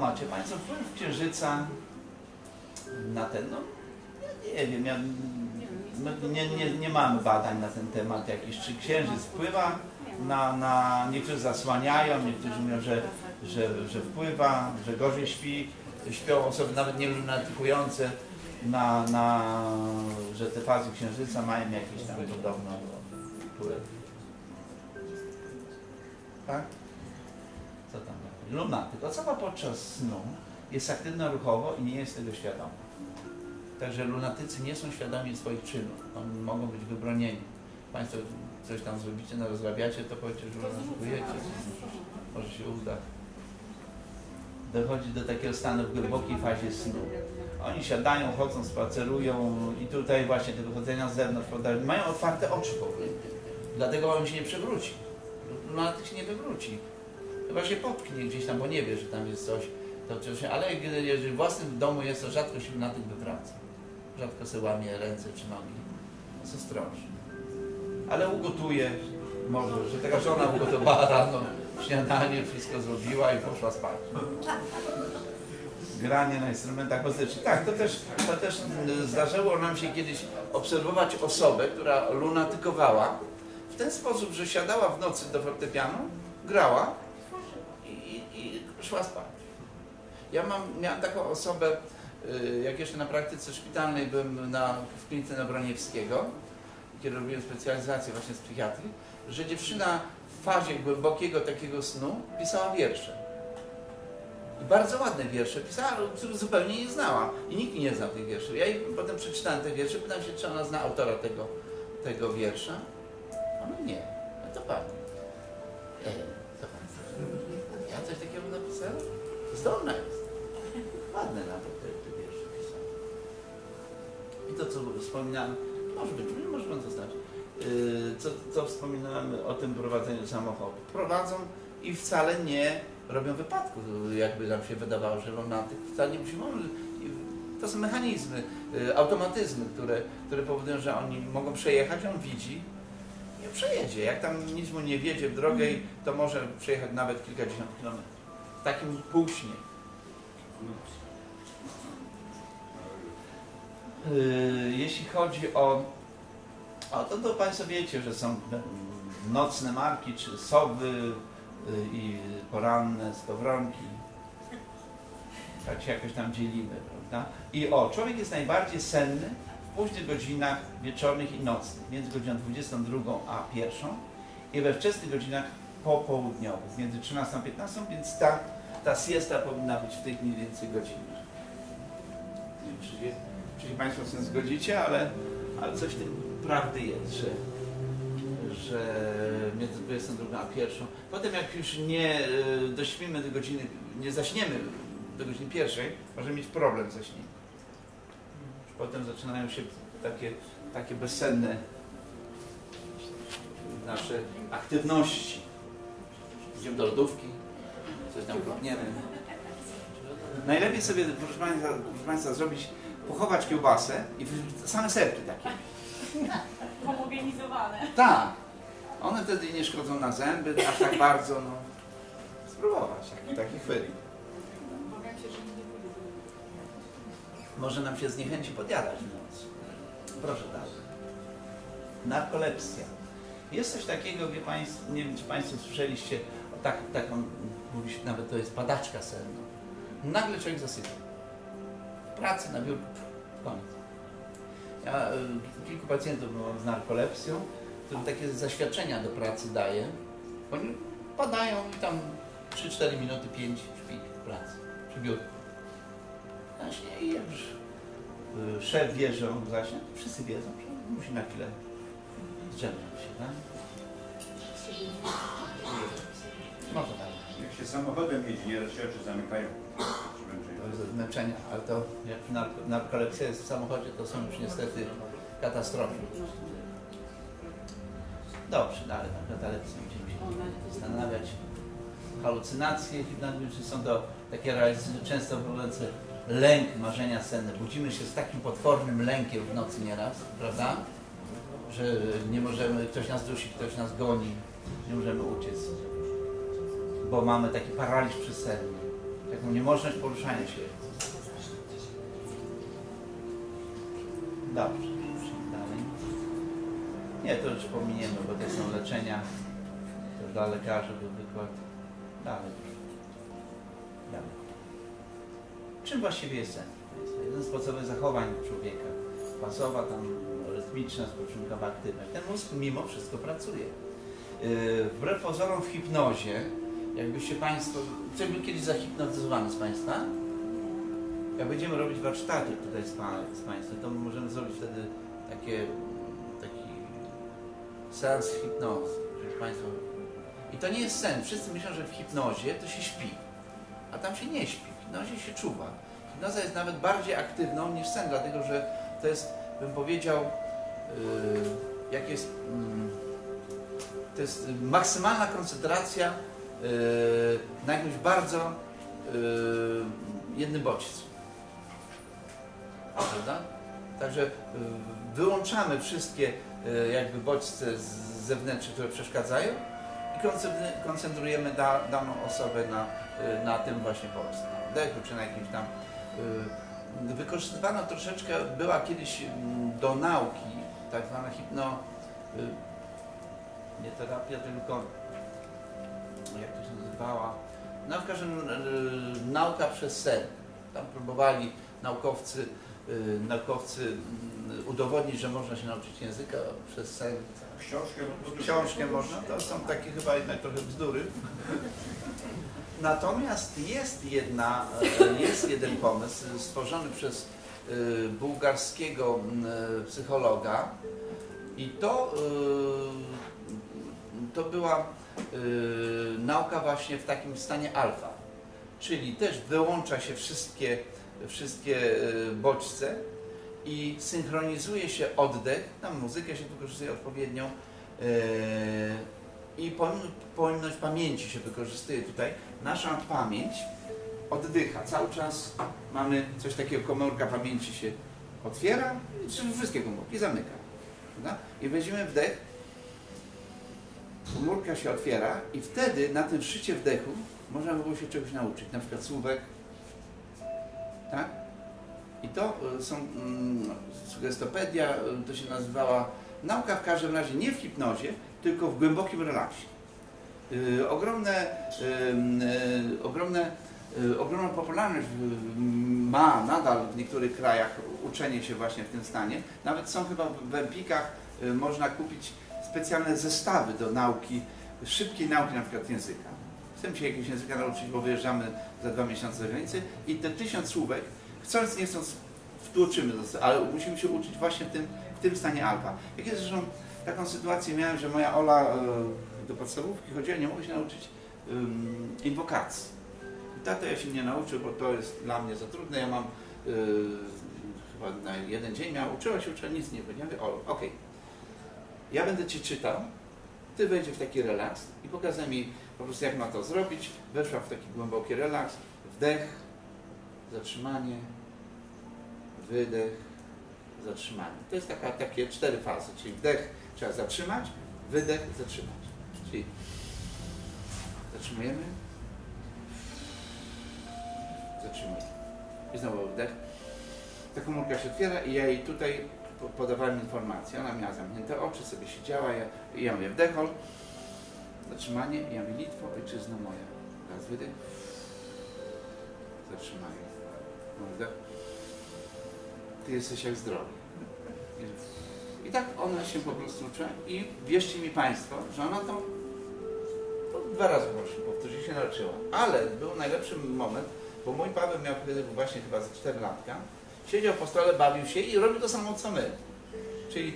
Macie Państwo wpływ księżyca na ten, no ja nie wiem, nie mamy badań na ten temat jakiś, czy księżyc wpływa. Niektórzy zasłaniają, niektórzy mówią, że wpływa, że gorzej śpią osoby nawet nie lunatykujące, że te fazy księżyca mają jakieś tam podobno wpływ. Tak? Co tam? Lunatyk. Osoba podczas snu jest aktywna ruchowo i nie jest tego świadoma. Także lunatycy nie są świadomi swoich czynów. Oni mogą być wybronieni. Państwo coś tam zrobicie, rozrabiacie, to powiecie, że lunatyzujecie. Może się uda. Dochodzi do takiego stanu w głębokiej fazie snu. Oni siadają, chodzą, spacerują i tutaj właśnie do wychodzenia z zewnątrz mają otwarte oczy w ogóle. Dlatego on się nie przewróci. Lunatyk się nie wywróci. Chyba się potknie gdzieś tam, bo nie wie, że tam jest coś. Ale jeżeli własnym w domu jest, to rzadko się lunatyk wywraca. Rzadko sobie łamie ręce czy nogi. Co strąży. Ale ugotuje, może, że taka żona ugotowała rano śniadanie, wszystko zrobiła i poszła spać. Granie na instrumentach muzycznych. Tak, to też zdarzyło nam się kiedyś obserwować osobę, która lunatykowała w ten sposób, że siadała w nocy do fortepianu, grała i szła spać. Ja miałem taką osobę, jak jeszcze na praktyce szpitalnej byłem w klinice Nabroniewskiego, kiedy robiłem specjalizację właśnie z psychiatrii, że dziewczyna w fazie głębokiego takiego snu pisała wiersze. I bardzo ładne wiersze pisała, których zupełnie nie znała. I nikt nie znał tych wierszy. Ja jej potem przeczytałem te wiersze, pytam się, czy ona zna autora tego wiersza. Ona nie. No to pani. Ja coś takiego napisałem? Zdolna jest. Ładne nawet te wiersze pisała. I to, co wspominałem, może być, może pan zaznaczyć. Co wspominałem o tym prowadzeniu samochodu. Prowadzą i wcale nie robią wypadków, jakby nam się wydawało, że romantyk wcale nie musi. To są mechanizmy, automatyzmy, które powodują, że oni mogą przejechać, on widzi, nie przejedzie. Jak tam nic mu nie wiedzie w drogę, to może przejechać nawet kilkadziesiąt kilometrów. W takim półśnie. Jeśli chodzi o to, to Państwo wiecie, że są nocne marki, czy sowy i poranne skowronki. Tak się jakoś tam dzielimy, prawda? I człowiek jest najbardziej senny w późnych godzinach wieczornych i nocnych, między godziną 22 a 1 i we wczesnych godzinach popołudniowych, między 13 a 15, więc ta siesta powinna być w tych mniej więcej godzinach. Nie wiem, czy się Państwo z tym zgodzicie, ale coś w tym prawdy jest, że między 22 a 1. Potem jak już nie dośpimy do godziny, nie zaśniemy do godziny 1, możemy mieć problem ze śnieniem. Potem zaczynają się takie bezsenne nasze aktywności. Idziemy do lodówki, coś tam kopniemy. Najlepiej sobie, proszę Państwa, zrobić, pochować kiełbasę i same serki takie. Homogenizowane. Tak. One wtedy nie szkodzą na zęby, aż tak bardzo, no. Spróbować taki chwyt. Obawiam się, że nie. Może nam się zniechęci podjadać w nocy. Proszę dalej. Narkolepsja. Jest coś takiego, wie Państwo, nie wiem, czy Państwo słyszeliście, taką, mówi się, nawet to jest padaczka senna. Nagle człowiek zasypia. W pracy, na biurku, koniec. Ja kilku pacjentów mam z narkolepsją, którym takie zaświadczenia do pracy daję. Oni padają i tam 3-4 minuty, 5 śpi w pracy, przy biurku. Zaśnie i już szef wie, że on zaśnie, to wszyscy wiedzą, że musi na chwilę zdrzemnąć się, tak? Może tak. Jak się samochodem jeździ, nie się oczy zamykają. Ze zmęczenia, ale to jak narkolepsja jest w samochodzie, to są już niestety katastrofy. Dobrze, dalej na katalepsję będziemy się zastanawiać. Halucynacje hipnotyczne są to takie często wywołujące lęk, marzenia senne. Budzimy się z takim potwornym lękiem w nocy nieraz, prawda? Że nie możemy, ktoś nas dusi, ktoś nas goni, nie możemy uciec, bo mamy taki paraliż przysenny. Taką niemożność poruszania się. Dobrze, dalej. Nie, to już pominiemy, bo to są leczenia. To dla lekarzy był wykład. Dalej. Czym właściwie jest sen? To jest jeden z podstawowych zachowań człowieka. Bazowa, tam rytmiczna, spoczynkowa, aktywna. Ten mózg mimo wszystko pracuje. Wbrew pozorom w hipnozie, jakbyście Państwo, ktoś był kiedyś zahipnotyzowany z Państwa? Jak będziemy robić warsztaty tutaj z Państwem, to możemy zrobić wtedy taki seans hipnozy, żeby Państwo... I to nie jest sen. Wszyscy myślą, że w hipnozie to się śpi, a tam się nie śpi. W hipnozie się czuwa. Hipnoza jest nawet bardziej aktywną niż sen, dlatego że to jest, bym powiedział, jak jest... to jest maksymalna koncentracja na jakimś bardzo jednym bodźcu. Prawda? Także wyłączamy wszystkie jakby bodźce zewnętrzne, które przeszkadzają i koncentrujemy daną osobę na tym właśnie bodźcu, na oddechu czy na jakimś tam. Wykorzystywano troszeczkę, była kiedyś do nauki tak zwana nie terapia, tylko jak to się nazywała, no w każdym nauka przez sen. Tam próbowali naukowcy naukowcy udowodnić, że można się nauczyć języka przez sen. Książkę można, to są takie chyba jednak trochę bzdury. Natomiast jest jeden pomysł stworzony przez bułgarskiego psychologa i to była nauka właśnie w takim stanie alfa, czyli też wyłącza się wszystkie bodźce i synchronizuje się oddech, tam muzykę się wykorzystuje odpowiednią i pojemność pamięci się wykorzystuje tutaj. Nasza pamięć oddycha, cały czas mamy coś takiego, komórka pamięci się otwiera i wszystkie komórki zamyka, prawda? I weźmiemy wdech, komórka się otwiera i wtedy na tym szczycie wdechu można było się czegoś nauczyć, na przykład słówek, tak? I to są sugestopedia, to się nazywała nauka w każdym razie nie w hipnozie, tylko w głębokim relaksie. Ogromną popularność ma nadal w niektórych krajach uczenie się właśnie w tym stanie. Nawet są chyba w Empikach, można kupić specjalne zestawy do nauki, szybkiej nauki na przykład języka. Chcemy się jakiegoś języka nauczyć, bo wyjeżdżamy za 2 miesiące za granicę i te 1000 słówek, chcąc nie chcąc, wtłoczymy, ale musimy się uczyć właśnie w tym stanie alfa. Jak jest, zresztą taką sytuację miałem, że moja Ola do podstawówki chodziła, nie mogła się nauczyć inwokacji. Tato, ja się nie nauczył, bo to jest dla mnie za trudne, ja mam chyba na jeden dzień miała, uczyła się, nic nie powiedziała, ja mówię, okej, ja będę Ci czytał, Ty wejdziesz w taki relaks i pokazał mi po prostu jak ma to zrobić, weszła w taki głęboki relaks, wdech, zatrzymanie, wydech, zatrzymanie. To jest takie 4 fazy, czyli wdech trzeba zatrzymać, wydech zatrzymać, czyli zatrzymujemy, zatrzymuje. I znowu wdech. Ta komórka się otwiera i ja jej tutaj podawałem informację. Ona miała zamknięte oczy, sobie siedziała i ja mówię wdech, zatrzymanie i ja mówię Litwo, ojczyzna moja. Raz wydech. Zatrzymanie. Wdech. Ty jesteś jak zdrowy. I tak ona się po prostu uczyła i wierzcie mi Państwo, że ona to 2 razy powtórzyć się nauczyła. Ale był najlepszy moment, bo mój Paweł miał wtedy właśnie chyba ze 4 latka, siedział po stole, bawił się i robił to samo co my. Czyli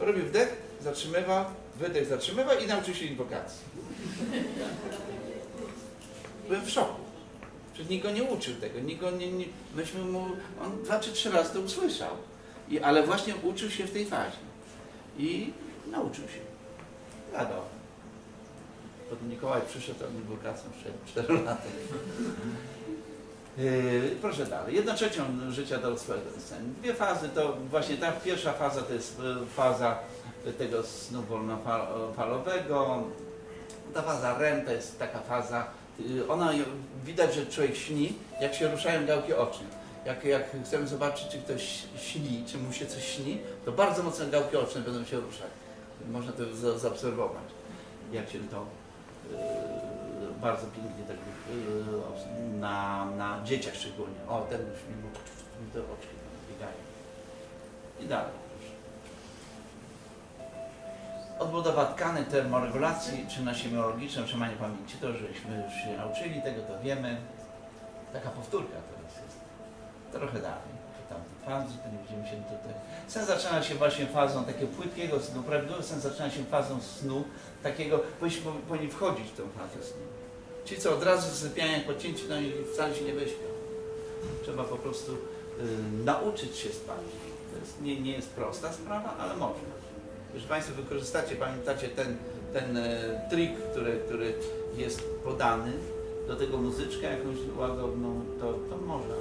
robił wdech, zatrzymywał, wydech, zatrzymywał i nauczył się inwokacji. Byłem w szoku. Przecież nikt go nie uczył tego, on 2 czy 3 razy to usłyszał, ale właśnie uczył się w tej fazie. I nauczył się. Rado. Potem Mikołaj przyszedł tam inwokacją przed 4 lata. Proszę dalej, 1/3 życia dorosłego sen. 2 fazy to właśnie ta pierwsza faza to jest faza tego snu wolnofalowego. Ta faza REM to jest taka faza, ona widać, że człowiek śni, jak się ruszają gałki oczne. Jak chcemy zobaczyć, czy ktoś śni, czy mu się coś śni, to bardzo mocno gałki oczne będą się ruszać. Można to zaobserwować, jak się to bardzo pięknie tak na dzieciach szczególnie. O, ten już mi te oczki tam biegają. I dalej już. Odbudowa tkanek, termoregulacji, czynności biologiczne, utrzymanie pamięci. To, żeśmy już się nauczyli, tego to wiemy. Taka powtórka teraz jest. Trochę dalej. Tam te fazy, to nie będziemy się tutaj... Sen zaczyna się właśnie fazą takiego płytkiego snu. Prawidłowy sen zaczyna się fazą snu takiego, powinni wchodzić w tą fazę snu. Ci, co od razu zasypiają po cięciu, no i wcale się nie wyśpią. Trzeba po prostu nauczyć się spać. To jest, nie jest prosta sprawa, ale można. Jeżeli Państwo wykorzystacie, pamiętacie ten trik, który jest podany, do tego muzyczkę jakąś łagodną, to można.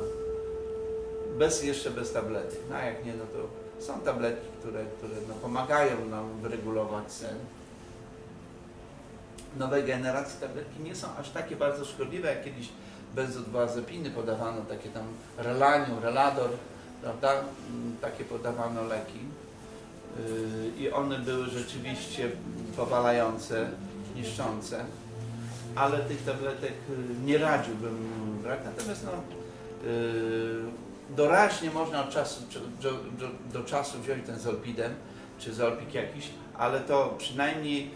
Jeszcze bez tabletek. No a jak nie, no to są tabletki, które no, pomagają nam wyregulować sen. Nowej generacji tabletki nie są aż takie bardzo szkodliwe, jak kiedyś benzodiazepiny podawano, takie tam Relanium, Relador, prawda? Takie podawano leki i one były rzeczywiście powalające, niszczące, ale tych tabletek nie radziłbym brać, natomiast no, doraźnie można od czasu do czasu wziąć ten zolpidem, czy zolpik jakiś, ale to przynajmniej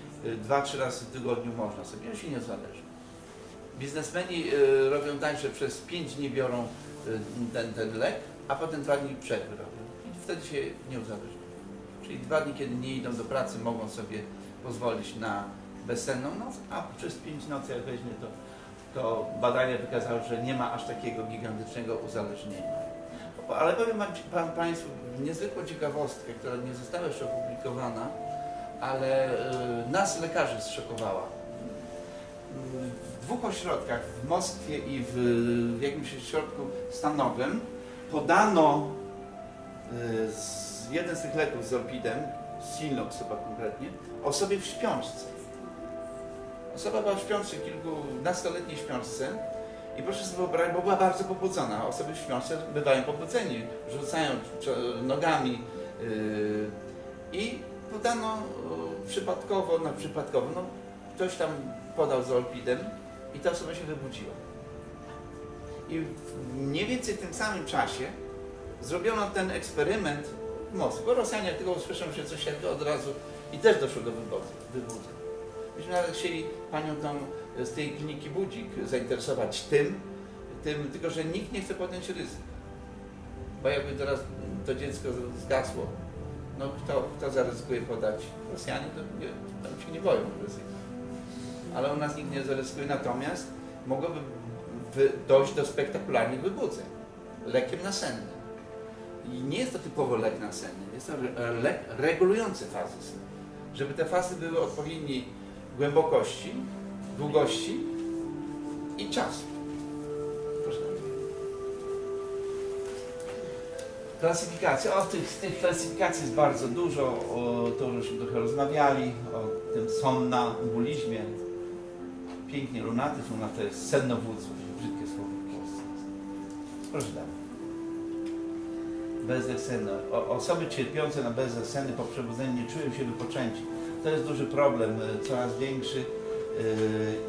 2-3 razy w tygodniu można sobie, on się nie zależy. Biznesmeni robią tak, że przez 5 dni biorą ten lek, a potem 2 dni przerwy robią. I wtedy się nie uzależnią. Czyli 2 dni, kiedy nie idą do pracy, mogą sobie pozwolić na bezsenną noc, a przez 5 nocy, jak weźmie, to badania wykazały, że nie ma aż takiego gigantycznego uzależnienia. Ale powiem Państwu niezwykłą ciekawostkę, która nie została jeszcze opublikowana, ale nas, lekarzy, zszokowała. W 2 ośrodkach, w Moskwie i w jakimś ośrodku stanowym, podano jeden z tych leków z zolpidem, Sinlox chyba konkretnie, osobie w śpiączce. Osoba była w śpiączce, kilkunastoletniej śpiączce, i proszę sobie wyobrazić, bo była bardzo pobudzona. Osoby w śpiączce bywają pobudzeni, rzucają nogami i podano przypadkowo, no ktoś tam podał zolpidem i ta osoba się wybudziła. I mniej więcej w tym samym czasie zrobiono ten eksperyment w Moskwie. Rosjanie tylko usłyszą, że coś się od razu i też doszło do wybudzenia. Myśmy nawet chcieli panią tam z tej kliniki Budzik zainteresować tym, tylko że nikt nie chce podjąć ryzyka. Bo jakby teraz to dziecko zgasło, no kto zaryzykuje podać? Rosjanie tam się nie boją ryzyka. Ale u nas nikt nie zaryzykuje, natomiast mogłoby dojść do spektakularnych wybudzeń lekiem nasennym. I nie jest to typowo lek nasenny, jest to lek regulujący fazy snu. Żeby te fazy były odpowiedniej głębokości, długości i czasu. Proszę. Klasyfikacja. O tych klasyfikacji jest bardzo dużo, to żeśmy trochę rozmawiali, o tym somnambulizmie. Pięknie lunatyzm to jest sennowództwo, brzydkie słowo w Polsce. Proszę dalej. Bezdech senny. Osoby cierpiące na bezdech senny po przebudzeniu nie czują się wypoczęci. To jest duży problem, coraz większy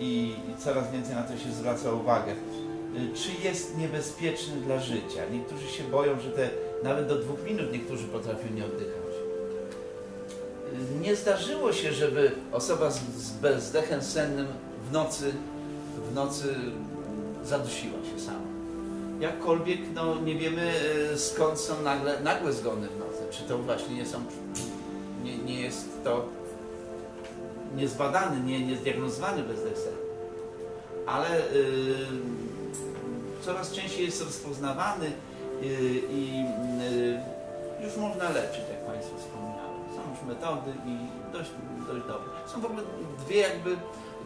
i coraz więcej na to się zwraca uwagę. Czy jest niebezpieczny dla życia? Niektórzy się boją, że nawet do 2 minut niektórzy potrafią nie oddychać. Nie zdarzyło się, żeby osoba z bezdechem sennym w nocy zadusiła się sama. Jakkolwiek nie wiemy, skąd są nagłe zgony w nocy. Czy to właśnie nie jest to niezbadany, niezdiagnozowany bezdech senny. Ale coraz częściej jest rozpoznawany i już można leczyć, jak Państwu wspomniałem. Są już metody i dość dobre. Są w ogóle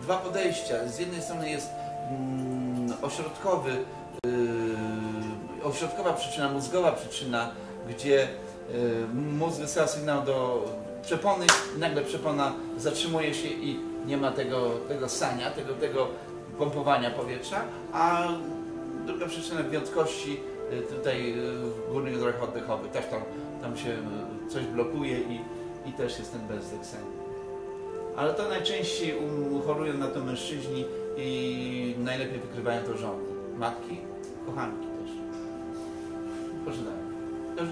dwa podejścia. Z jednej strony jest ośrodkowa przyczyna, mózgowa przyczyna, gdzie mózg wysyła sygnał do przepony, nagle przepona zatrzymuje się i nie ma tego ssania, tego pompowania powietrza, a druga przyczyna wiątkości tutaj w górnych drogach oddechowych, też tam się coś blokuje i też jest ten bezdech senny. Ale to najczęściej chorują na to mężczyźni i najlepiej wykrywają to żony, matki, kochanki też. Proszę dalej.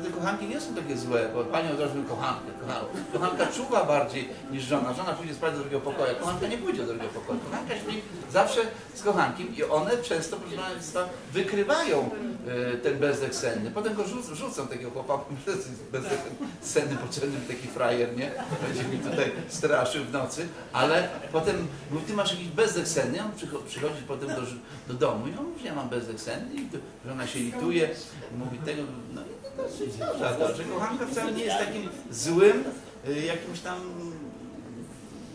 Te kochanki nie są takie złe, bo pani od razu kochankę kochała. Kochanka czuwa bardziej niż żona. Żona pójdzie spać do drugiego pokoju, kochanka nie pójdzie do drugiego pokoju. Kochanka śpi zawsze z kochankiem i one często, proszę Państwa, wykrywają ten bezdech senny. Potem go rzucą tego chłopaka, bezdech senny potrzebny taki frajer, nie? Będzie mi tutaj straszył w nocy, ale potem mówi, ty masz jakiś bezdech senny, on przychodzi potem do domu i on mówi, ja mam bezdech senny i żona się lituje, mówi tego, no że kochanka wcale nie jest takim złym, jakimś tam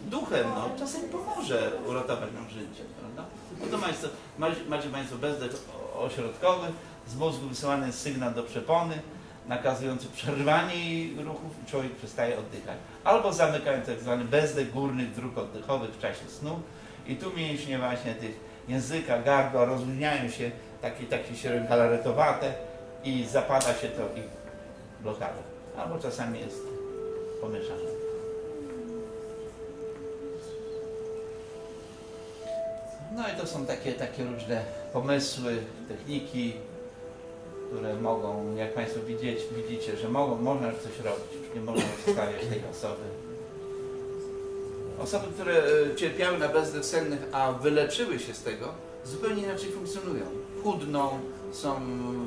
duchem, no. Czasem pomoże uratować nam życie, prawda? No to macie Państwo bezdech ośrodkowy, z mózgu wysyłany jest sygnał do przepony, nakazujący przerwanie ruchów i człowiek przestaje oddychać. Albo zamykają tak zwany bezdech górnych dróg oddechowych w czasie snu i tu mięśnie właśnie tych języka, gardła rozluźniają się, takie środki galaretowate, i zapada się to i blokada. Albo czasami jest pomieszane. No i to są takie różne pomysły, techniki, które mogą, jak Państwo widzicie, że można coś robić, nie można zostawiać tej osoby. Osoby, które cierpiały na bezdech sennych, a wyleczyły się z tego, zupełnie inaczej funkcjonują. Chudną, są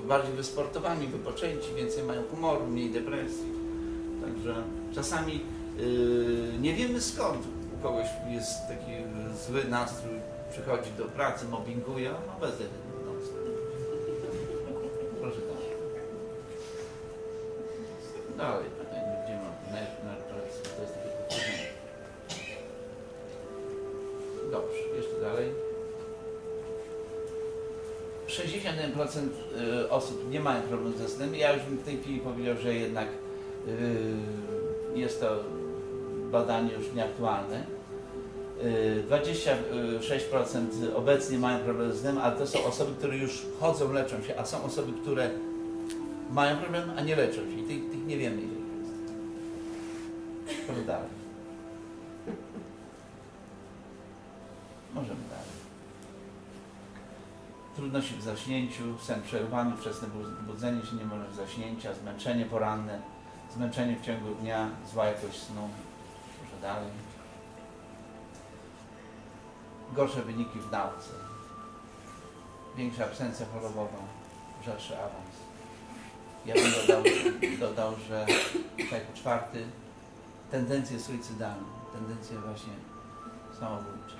bardziej wysportowani, wypoczęci, więcej mają humoru, mniej depresji. Także czasami nie wiemy skąd u kogoś jest taki zły nastrój, przychodzi do pracy, mobbinguje, a bezdech. Proszę dalej. Dalej, tutaj gdzie mam narkotyki, to jest takie podstawowe. Dobrze, jeszcze dalej. 61% osób nie mają problemu ze snem. Ja już bym w tej chwili powiedział, że jednak jest to badanie już nieaktualne. 26% obecnie mają problem z snem, ale to są osoby, które już chodzą, leczą się, a są osoby, które mają problem, a nie leczą się. I tych nie wiemy, ile jest. Proszę dalej. Możemy dalej. Trudności w zaśnięciu, sen przerwany, wczesne budzenie się, niemożność zaśnięcia, zmęczenie poranne, zmęczenie w ciągu dnia, zła jakość snu. Proszę dalej. Gorsze wyniki w nauce, większa absencja chorobowa, rzadszy awans. Ja bym dodał, że jako czwarty, tendencje suicydalne, tendencje właśnie samobójcze.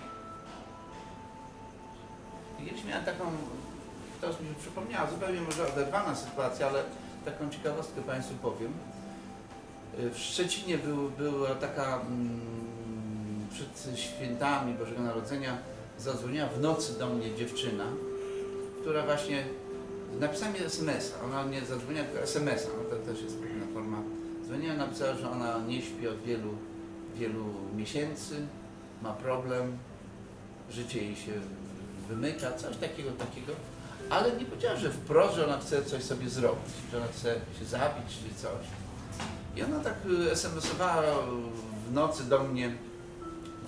Kiedyś miałem taką, ktoś mi przypomniała, zupełnie może oderwana sytuacja, ale taką ciekawostkę Państwu powiem. W Szczecinie była taka... przed świętami Bożego Narodzenia zadzwoniła w nocy do mnie dziewczyna, która właśnie napisała mi SMS-a. Ona nie zadzwoniła tylko SMS-a, no to też jest pewna forma. Dzwoniła, napisała, że ona nie śpi od wielu miesięcy, ma problem, życie jej się wymyka, coś takiego. Ale nie powiedziała, że wprost, że ona chce coś sobie zrobić, że ona chce się zabić czy coś. I ona tak SMS-owała w nocy do mnie,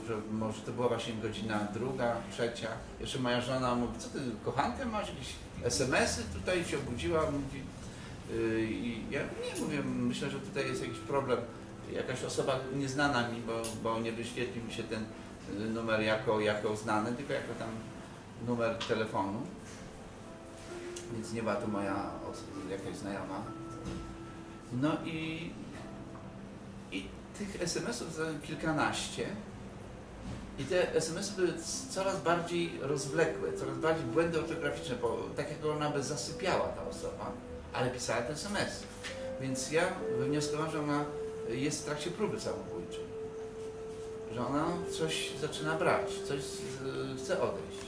że może to była właśnie godzina 2, 3. Jeszcze moja żona mówi, co ty, kochankę masz, jakieś SMS-y tutaj, się obudziła, mówi. I ja nie mówię, myślę, że tutaj jest jakiś problem, jakaś osoba nieznana mi, bo nie wyświetlił mi się ten numer jako znany, tylko jako tam numer telefonu. Więc nie była to moja jakaś znajoma. No i tych SMS-ów kilkanaście. I te SMS-y były coraz bardziej rozwlekłe, coraz bardziej błędy ortograficzne, bo tak jak ona by zasypiała ta osoba, ale pisała te SMS-y. Więc ja wywnioskowałem, że ona jest w trakcie próby samobójczej, że ona coś zaczyna brać, coś chce odejść.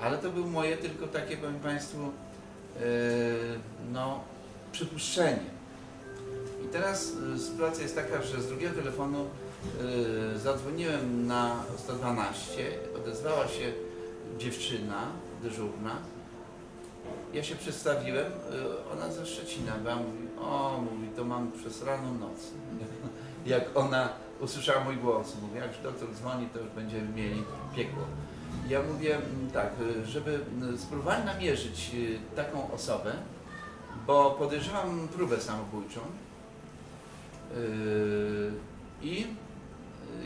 Ale to były moje tylko takie, powiem Państwu, no, przypuszczenie. I teraz sytuacja jest taka, że z drugiego telefonu zadzwoniłem na 112, odezwała się dziewczyna dyżurna. Ja się przedstawiłem, ona ze Szczecina, bo ja mówi, to mam przez raną noc. Jak ona usłyszała mój głos, mówi, jak doktor dzwoni, to już będziemy mieli piekło. Ja mówię tak, żeby spróbowali namierzyć taką osobę, bo podejrzewam próbę samobójczą. I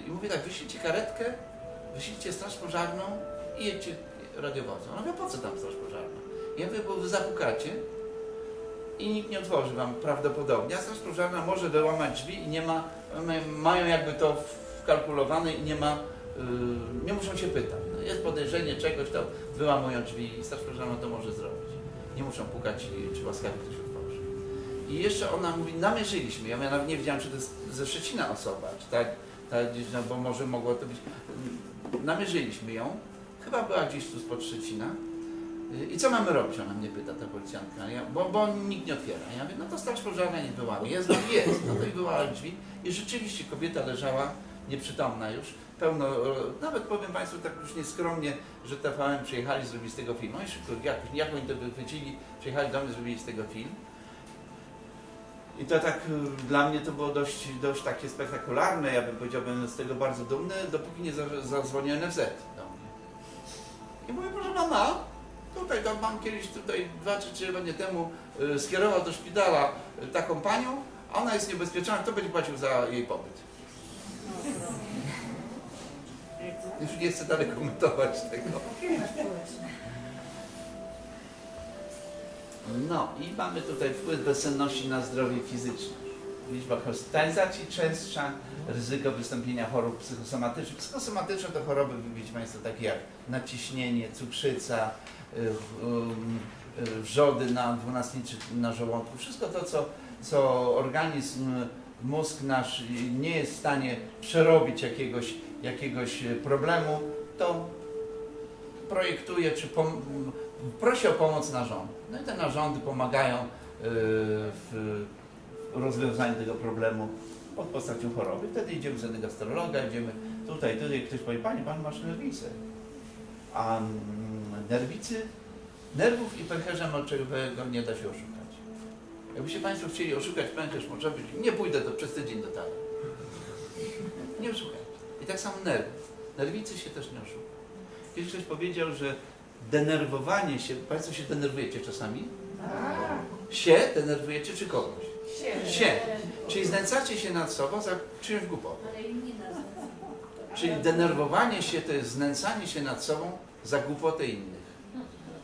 mówię tak, wyślijcie karetkę, wyślijcie straż pożarną i jedźcie radiowozem. Ona mówi, po co tam straż pożarna? Ja mówię, bo wy zapukacie i nikt nie otworzy wam prawdopodobnie, a straż pożarna może wyłamać drzwi i nie ma, mają jakby to wkalkulowane i nie ma, nie muszą się pytać. No jest podejrzenie czegoś, to wyłamują drzwi i straż pożarna to może zrobić. Nie muszą pukać, czy łaskawie ktoś otworzy. I jeszcze ona mówi, namierzyliśmy, ja nawet nie wiedziałem, czy to jest ze Szczecina osoba, czy tak. No bo może mogło to być. Namierzyliśmy ją, chyba była gdzieś tu spod Szczecina. I co mamy robić? Ona mnie pyta, ta policjantka, bo nikt nie otwiera. Ja mówię, no to straż pożarna nie wyłamie, jest lub jest. No to i wyłamała drzwi i rzeczywiście kobieta leżała nieprzytomna już, pełno, nawet powiem Państwu tak już nieskromnie, że TVN przyjechali, zrobili z tego film. Oni szybko, jak oni to wychwycili, przyjechali do mnie, zrobili z tego film. I to tak dla mnie to było dość takie spektakularne, ja bym powiedziałbym z tego bardzo dumny, dopóki nie zadzwonił NFZ do mnie. I mówię, proszę pana, to Tutaj tam mam kiedyś, tutaj 2 czy 3 tygodnie temu skierował do szpitala taką panią, a ona jest niebezpieczna, kto będzie płacił za jej pobyt? Już nie chcę dalej komentować tego. No i mamy tutaj wpływ bezsenności na zdrowie fizyczne. Liczba hospitalizacji częstsza, ryzyko wystąpienia chorób psychosomatycznych. Psychosomatyczne to choroby, widzicie Państwo, takie jak nadciśnienie, cukrzyca, wrzody na dwunastniczy, na żołądku. Wszystko to, co organizm, mózg nasz nie jest w stanie przerobić jakiegoś problemu, to projektuje, czy prosi o pomoc narządu. No i te narządy pomagają w rozwiązaniu tego problemu pod postacią choroby. Wtedy idziemy z gastrologa, idziemy tutaj, ktoś powie, Pani, Pan masz nerwice. A nerwicy, nerwów i pęcherza moczowego nie da się oszukać. Jakby się Państwo chcieli oszukać pęcherz moczowy, nie pójdę, to przez tydzień dotarłem. Nie oszukać. I tak samo nerwów. Nerwicy się też nie oszuka. Kiedyś ktoś powiedział, że denerwowanie się, Państwo się denerwujecie czasami? A. Się denerwujecie czy kogoś? Się. Czyli znęcacie się nad sobą za czyjąś głupotę. Czyli denerwowanie się to jest znęcanie się nad sobą za głupotę innych.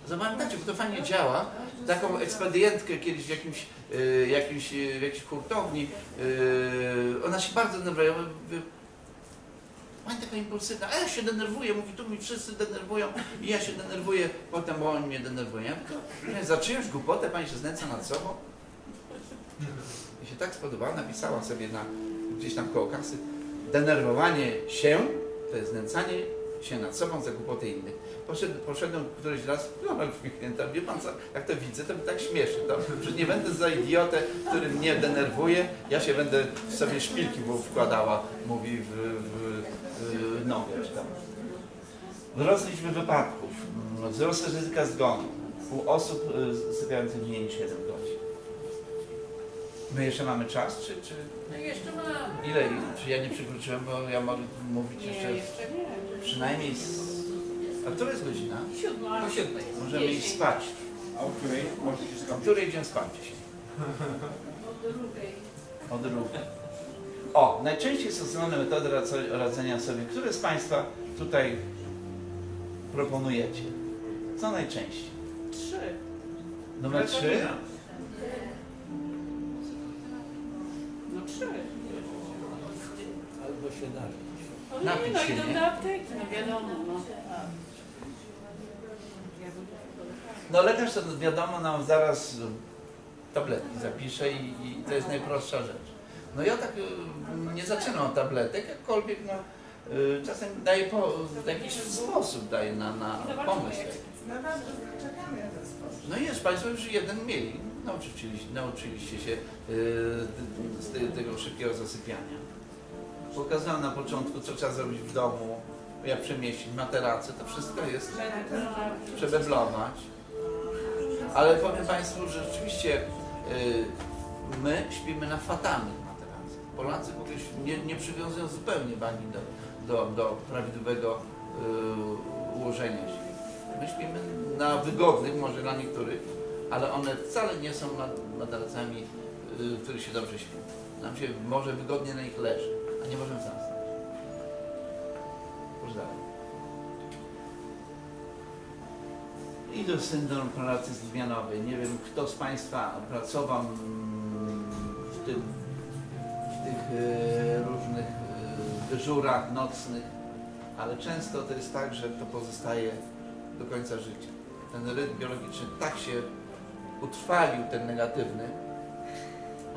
Zapamiętajcie, bo to fajnie działa. Taką ekspedientkę kiedyś w jakiejś hurtowni, ona się bardzo denerwowała. Pani taka impulsywna, a ja się denerwuję, mówi, tu mi wszyscy denerwują i ja się denerwuję, potem bo oni mnie denerwują. Ja za czyjąś głupotę Pani się znęca nad sobą? I się tak spodobała, napisała sobie gdzieś tam koło kasy, denerwowanie się, to jest znęcanie się nad sobą za głupotę innych. Poszedłem któryś raz, no uśmiechnięta, wie Pan co, jak to widzę, to mi tak śmieszy, to przecież nie będę za idiotę, który mnie denerwuje, ja się będę w sobie szpilki wkładała, mówi nogę. Wzrost liczby wypadków, wzrost ryzyka zgonu u osób sypiających mniej niż 7 godzin. My jeszcze mamy czas, czy? No jeszcze mamy. Ile? Czy ja nie przekroczyłem, bo ja mogę mówić jeszcze. Nie, jeszcze nie. Przynajmniej. A która jest godzina? 7. Po 7. Możemy iść spać. A o której? O której idziemy spać dzisiaj? O drugiej. O, najczęściej stosowane metody radzenia sobie. Które z Państwa tutaj proponujecie? Co najczęściej? 3. Numer 3? No 3. Albo się napić. Napić się, nie? Do apteki, no wiadomo. No lekarz to wiadomo nam zaraz tabletki zapisze i to jest najprostsza rzecz. No ja tak nie zaczynam od tabletek, jakkolwiek no, czasem daję w jakiś sposób daję na pomysł. No i jest, Państwo już jeden mieli, nauczyliście się tego szybkiego zasypiania. Pokazałem na początku, co trzeba zrobić w domu, jak przemieścić materacę, to wszystko jest przemeblować. Ale powiem Państwu, że rzeczywiście my śpimy na fatalnych materacach. Polacy w ogóle nie przywiązują zupełnie wagi do prawidłowego ułożenia się. My śpimy na wygodnych, może dla niektórych, ale one wcale nie są materacami, w których się dobrze śpi. Nam się może wygodnie na nich leży, a nie możemy zasnąć. I do syndrom pracy zmianowej. Nie wiem, kto z Państwa pracował w tych różnych dyżurach nocnych, ale często to jest tak, że to pozostaje do końca życia. Ten rytm biologiczny tak się utrwalił, ten negatywny,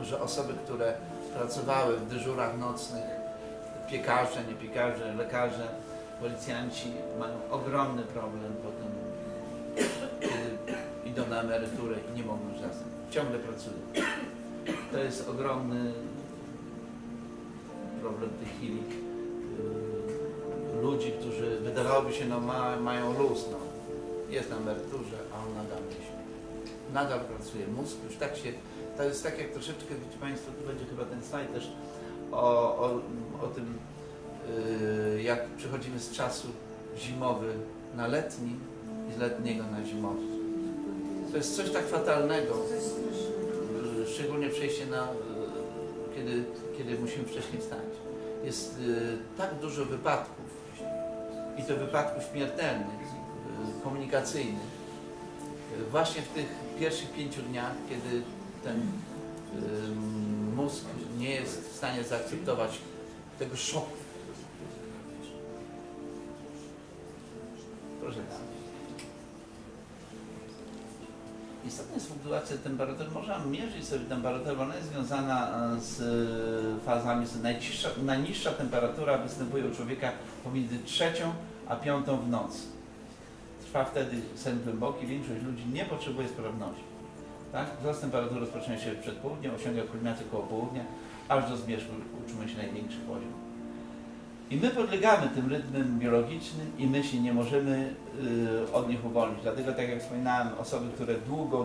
że osoby, które pracowały w dyżurach nocnych, piekarze, nie piekarze, lekarze, policjanci mają ogromny problem potem, kiedy idą na emeryturę i nie mogą już zasnąć. Ciągle pracują. To jest ogromny problem tych chwili ludzi, którzy wydawałoby się, no mają luz, no. Jest na emeryturze, a on nadal nie śpi. Nadal pracuje mózg, już tak się, to jest tak jak troszeczkę, wiecie Państwo, tu będzie chyba ten slajd też o tym, jak przechodzimy z czasu zimowy na letni i z letniego na zimowy. To jest coś tak fatalnego, szczególnie przejście na, kiedy musimy wcześniej wstać. Jest tak dużo wypadków i to wypadków śmiertelnych, komunikacyjnych, właśnie w tych pierwszych 5 dniach, kiedy ten mózg nie jest w stanie zaakceptować tego szoku. Proszę bardzo. Istotna jest fluktuacja temperatury. Można mierzyć sobie temperaturę, ona jest związana z fazami. Najniższa temperatura występuje u człowieka pomiędzy 3 a 5 w nocy. Trwa wtedy sen głęboki, większość ludzi nie potrzebuje sprawności. Tak? Wzrost temperatury rozpoczyna się przed południem, osiąga kulminację koło południa, aż do zmierzchu utrzymuje się największy poziom. I my podlegamy tym rytmom biologicznym i my się nie możemy od nich uwolnić. Dlatego, tak jak wspominałem, osoby, które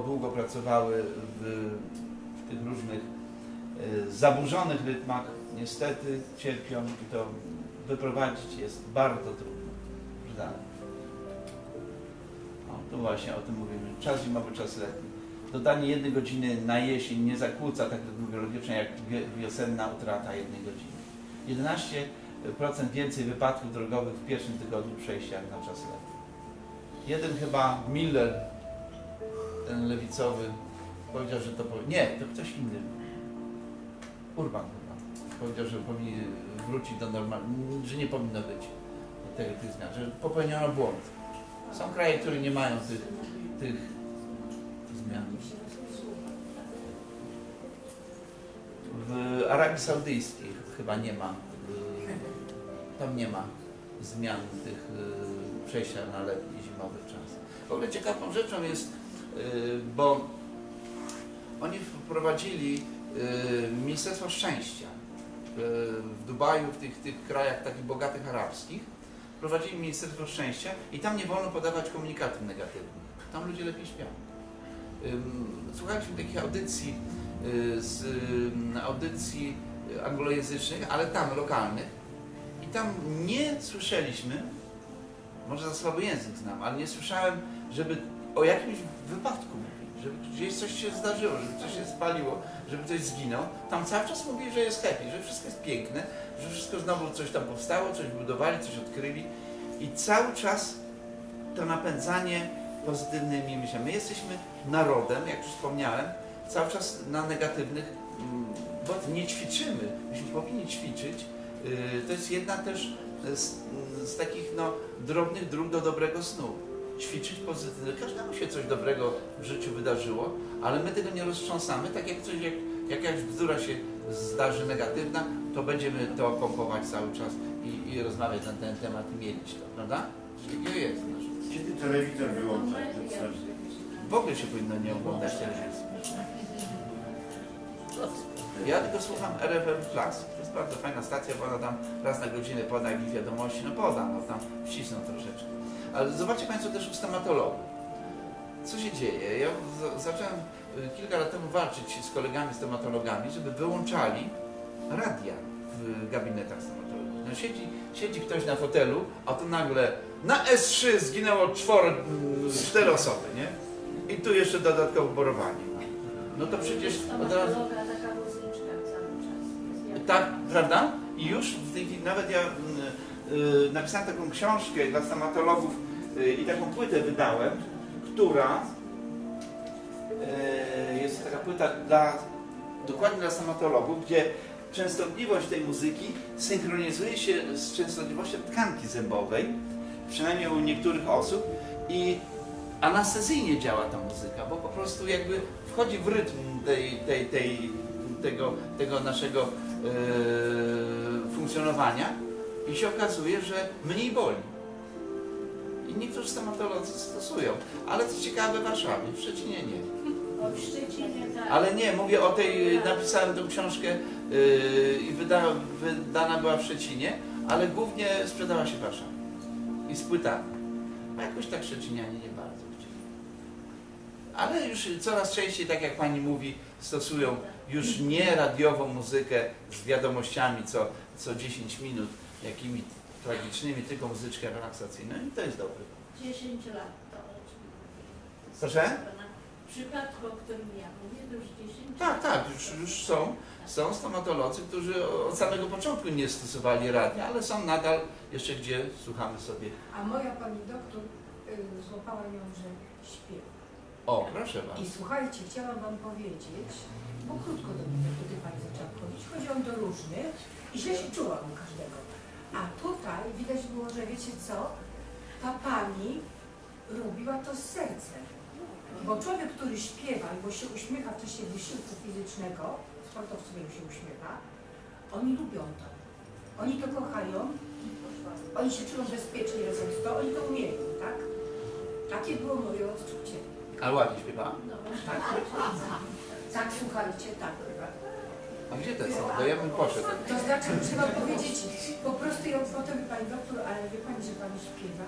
długo pracowały w tych różnych zaburzonych rytmach, niestety cierpią i to wyprowadzić jest bardzo trudno. O, tu właśnie o tym mówimy. Czas zimowy, czas letni. Dodanie 1 godziny na jesień nie zakłóca tak rytmu biologicznego jak wiosenna utrata 1 godziny. 11% więcej wypadków drogowych w pierwszym tygodniu przejścia na czas letni. Jeden chyba Miller, ten lewicowy, powiedział, że to... Nie, to ktoś inny. Urban chyba. Powiedział, że powinni wrócić do normalności, że nie powinno być tych zmian, że popełniono błąd. Są kraje, które nie mają tych zmian. W Arabii Saudyjskiej chyba nie ma. Tam nie ma zmian tych przejścia na letni, zimowy czas. W ogóle ciekawą rzeczą jest, bo oni wprowadzili Ministerstwo Szczęścia w Dubaju, w tych krajach takich bogatych arabskich, wprowadzili Ministerstwo Szczęścia i tam nie wolno podawać komunikatów negatywnych. Tam ludzie lepiej śpią. Słuchaliśmy takich audycji, z audycji anglojęzycznych, ale tam lokalnych. I tam nie słyszeliśmy, może za słaby język znam, ale nie słyszałem, żeby o jakimś wypadku mówili, żeby gdzieś coś się zdarzyło, żeby coś się spaliło, żeby coś zginął. Tam cały czas mówili, że jest happy, że wszystko jest piękne, że wszystko znowu coś tam powstało, coś budowali, coś odkryli i cały czas to napędzanie pozytywnymi myślami. My jesteśmy narodem, jak już wspomniałem, cały czas na negatywnych, bo nie ćwiczymy, myśmy powinni ćwiczyć. To jest jedna też z takich drobnych dróg do dobrego snu. Ćwiczyć pozytywnie. Każdemu się coś dobrego w życiu wydarzyło, ale my tego nie roztrząsamy. Tak jak coś, jakaś bzdura się zdarzy negatywna, to będziemy to pompować cały czas i rozmawiać na ten temat i mielić to, prawda? I jest. Kiedy telewizor wyłącza? W ogóle się powinno nie oglądać telewizji. Ja tylko słucham RFM Plus. To jest bardzo fajna stacja, bo ona tam raz na godzinę poda jakieś wiadomości, tam wcisną troszeczkę. Ale zobaczcie Państwo też u stomatologów. Co się dzieje? Ja zacząłem kilka lat temu walczyć z kolegami stomatologami, żeby wyłączali radia w gabinetach stomatologicznych. No siedzi ktoś na fotelu, a tu nagle na S3 zginęło 4 osoby, nie? I tu jeszcze dodatkowo borowanie. No to przecież od razu... Tak, prawda? I już w tej chwili, nawet ja napisałem taką książkę dla stomatologów i taką płytę wydałem, która jest taka płyta dokładnie dla stomatologów, gdzie częstotliwość tej muzyki synchronizuje się z częstotliwością tkanki zębowej, przynajmniej u niektórych osób, i anestezyjnie działa ta muzyka, bo po prostu jakby wchodzi w rytm tego naszego funkcjonowania i się okazuje, że mniej boli. I niektórzy stomatolodzy stosują, ale co ciekawe w Warszawie, w Szczecinie nie. W Szczecinie tak. Ale nie, mówię o tej, napisałem tę książkę i wydana była w Szczecinie, ale głównie sprzedała się w Warszawie i z płytami. A jakoś tak Szczecinianie nie bardzo chcieli. Ale już coraz częściej, tak jak Pani mówi, stosują już nie radiową muzykę z wiadomościami co 10 minut, jakimi tragicznymi, tylko muzyczkę relaksacyjną i to jest dobre. 10 lat to. Proszę? w przypadku, o którym ja mówię, już 10 lat. Tak, już są. Są stomatolodzy, którzy od samego początku nie stosowali radnia, ale są nadal jeszcze gdzie słuchamy sobie. A moja pani doktor złapała ją, że śpiewa. O, proszę bardzo. I słuchajcie, chciałam wam powiedzieć, bo krótko do mnie, kiedy pani zaczęła chodzić, chodziłam do różnych i źle się czułam u każdego. A tutaj widać było, że wiecie co, ta pani robiła to z sercem. Bo człowiek, który śpiewa, bo się uśmiecha w czasie wysiłku fizycznego, sportowcy im się uśmiecha, oni lubią to. Oni to kochają, oni się czują bezpiecznie razem z to, oni to umieją, tak? Takie było moje odczucie. Ale ładnie śpiewa? No. Tak, tak, słuchajcie, tak. A gdzie te są? To ja bym poszedł. To znaczy, trzeba powiedzieć, po prostu ją potem, pani doktor, ale wie pani, że pani śpiewa?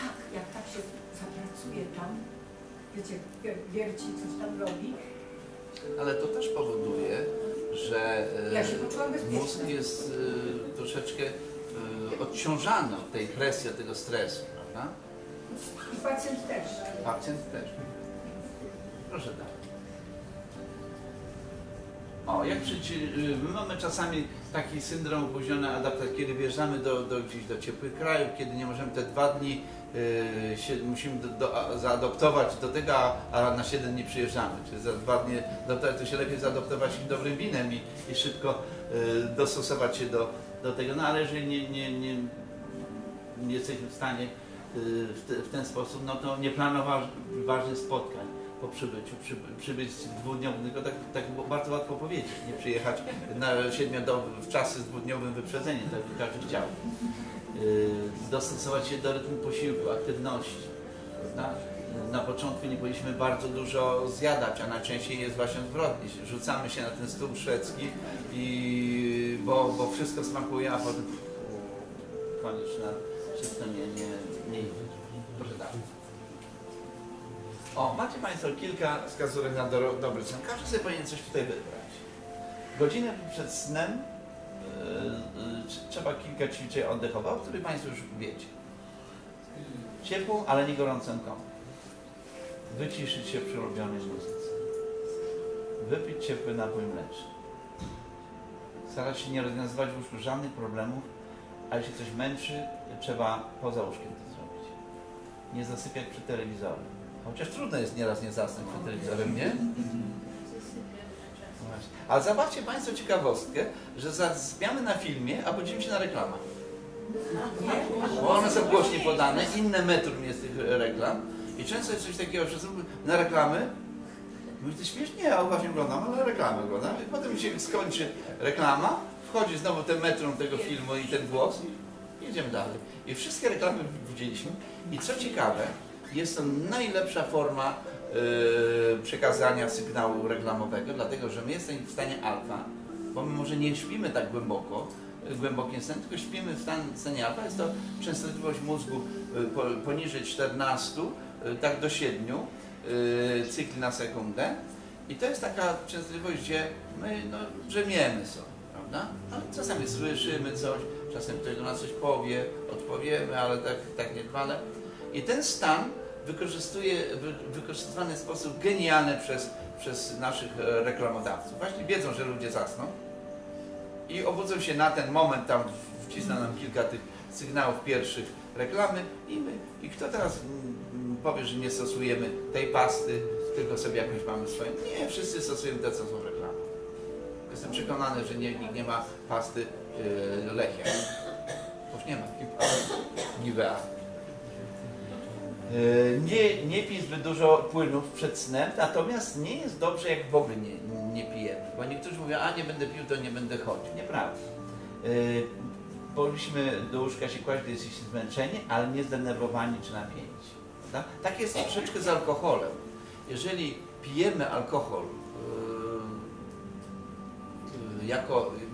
Tak, jak tak się zapracuje tam, wiecie, wierci, coś tam robi. Ale to też powoduje, że ja mózg jest troszeczkę odciążany od tej presji, od tego stresu, prawda? I pacjent też. Pacjent też. Proszę dalej. O, jak my mamy czasami taki syndrom opóźnionej adaptacji, kiedy wjeżdżamy gdzieś do ciepłych krajów, kiedy nie możemy te 2 dni musimy zaadoptować do tego, a na 7 dni przyjeżdżamy. Czyli za 2 dni to się lepiej zaadoptować dobrym winem i szybko dostosować się do tego. No ale jeżeli nie jesteśmy w stanie w ten sposób, no to nie planować ważnych spotkań po przybyciu. Przybyć 2-dniowy, tylko tak bardzo łatwo powiedzieć, nie przyjechać na 7-dniowy w czasy z 2-dniowym wyprzedzeniem, tak by każdy chciał. Dostosować się do rytmu posiłku, aktywności. Na początku nie powinniśmy bardzo dużo zjadać, a najczęściej jest właśnie odwrotnie. Rzucamy się na ten stół szwedzki, bo wszystko smakuje, a potem konieczne wszystko nie idzie. Proszę dalej. O, macie Państwo kilka wskazówek na dobry sen. Każdy sobie powinien coś tutaj wybrać. Godzinę przed snem trzeba kilka ćwiczeń oddechowych, o których Państwo już wiecie. Ciepłą, ale nie gorącą kąpiel. Wyciszyć się przy ulubionej muzyce. Wypić ciepły napój mleczny. Starać się nie rozwiązywać w łóżku żadnych problemów, a jeśli coś męczy, trzeba poza łóżkiem to zrobić. Nie zasypiać przy telewizorem. Chociaż trudno jest nieraz nie zasnąć przed telewizorem, nie? A zobaczcie Państwo ciekawostkę, że zasypiamy na filmie, a budzimy się na reklamach. Bo one są głośniej podane, inne metrum jest tych reklam. I często jest coś takiego, że zróbmy na reklamy. Mówisz, ty śmiesznie, ja uważnie oglądam, ale reklamy oglądam. I potem mi się skończy reklama, wchodzi znowu ten metrum tego filmu i ten głos i jedziemy dalej. I wszystkie reklamy widzieliśmy. I co ciekawe, jest to najlepsza forma przekazania sygnału reklamowego, dlatego że my jesteśmy w stanie alfa, bo my może nie śpimy tak głęboko, głębokim snem, tylko śpimy w stanie alfa. Jest to częstotliwość mózgu poniżej 14, tak do 7 cykli na sekundę. I to jest taka częstotliwość, gdzie my drzemiemy sobie, prawda? No, czasami słyszymy coś, czasem ktoś do nas coś powie, odpowiemy, ale tak nie trwale. I ten stan wykorzystywany w sposób genialny przez naszych reklamodawców. Właśnie wiedzą, że ludzie zasną i obudzą się na ten moment, tam wcisną nam kilka tych sygnałów pierwszych reklamy i kto teraz powie, że nie stosujemy tej pasty, tylko sobie jakąś mamy swoją. Nie, wszyscy stosujemy te, co są reklamy. Jestem przekonany, że nikt nie ma pasty Lechia. Bo już nie ma takiej pasty Nivea. Nie pij zbyt dużo płynów przed snem, natomiast nie jest dobrze, jak w ogóle nie pijemy. Bo niektórzy mówią, a nie będę pił, to nie będę chodził. Nieprawda. Powinniśmy do łóżka się kłaść, gdy jesteśmy zmęczeni, ale nie zdenerwowani czy napięci. Tak jest troszeczkę z alkoholem. Jeżeli pijemy alkohol,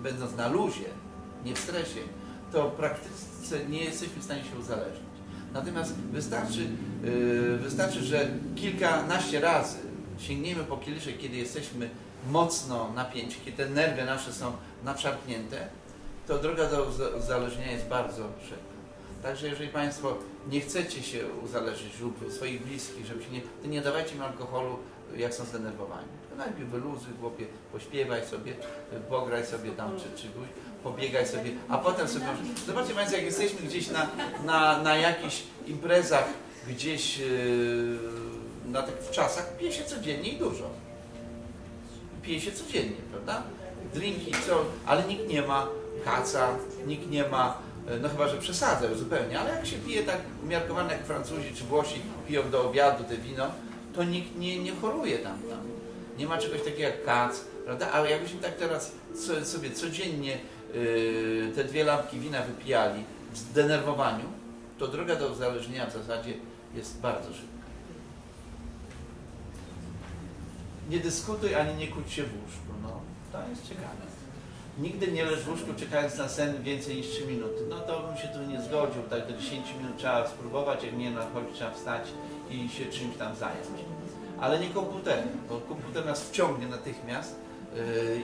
będąc na luzie, nie w stresie, to w praktyce nie jesteśmy w stanie się uzależnić. Natomiast wystarczy, że kilkanaście razy sięgniemy po kieliszek, kiedy jesteśmy mocno napięci, kiedy te nerwy nasze są naprzarpnięte, to droga do uzależnienia jest bardzo szybka. Także jeżeli Państwo nie chcecie się uzależnić lub swoich bliskich, żeby się nie, to nie dawajcie im alkoholu, jak są zdenerwowani. To najpierw wyluzuj, chłopie, pośpiewaj sobie, pograj sobie tam, czy pobiegaj sobie, a potem sobie... Zobaczcie Państwo, jak jesteśmy gdzieś na jakichś imprezach, gdzieś na tych czasach, pije się codziennie i dużo. Pije się codziennie, prawda? Drinki, co, ale nikt nie ma kaca, nikt nie ma, no chyba, że przesadza już zupełnie, ale jak się pije tak umiarkowane, jak Francuzi czy Włosi piją do obiadu te wino, to nikt nie choruje tam. Nie ma czegoś takiego jak kac, prawda? Ale jakbyśmy tak teraz sobie codziennie te 2 lampki wina wypijali w zdenerwowaniu, to droga do uzależnienia w zasadzie jest bardzo szybka. Nie dyskutuj ani nie kłóć się w łóżku, no to jest ciekawe. Nigdy nie leż w łóżku czekając na sen więcej niż 3 minuty. No to bym się tu nie zgodził, tak do 10 minut trzeba spróbować, jak nie nadchodzi, trzeba wstać i się czymś tam zająć. Ale nie komputerem, bo komputer nas wciągnie natychmiast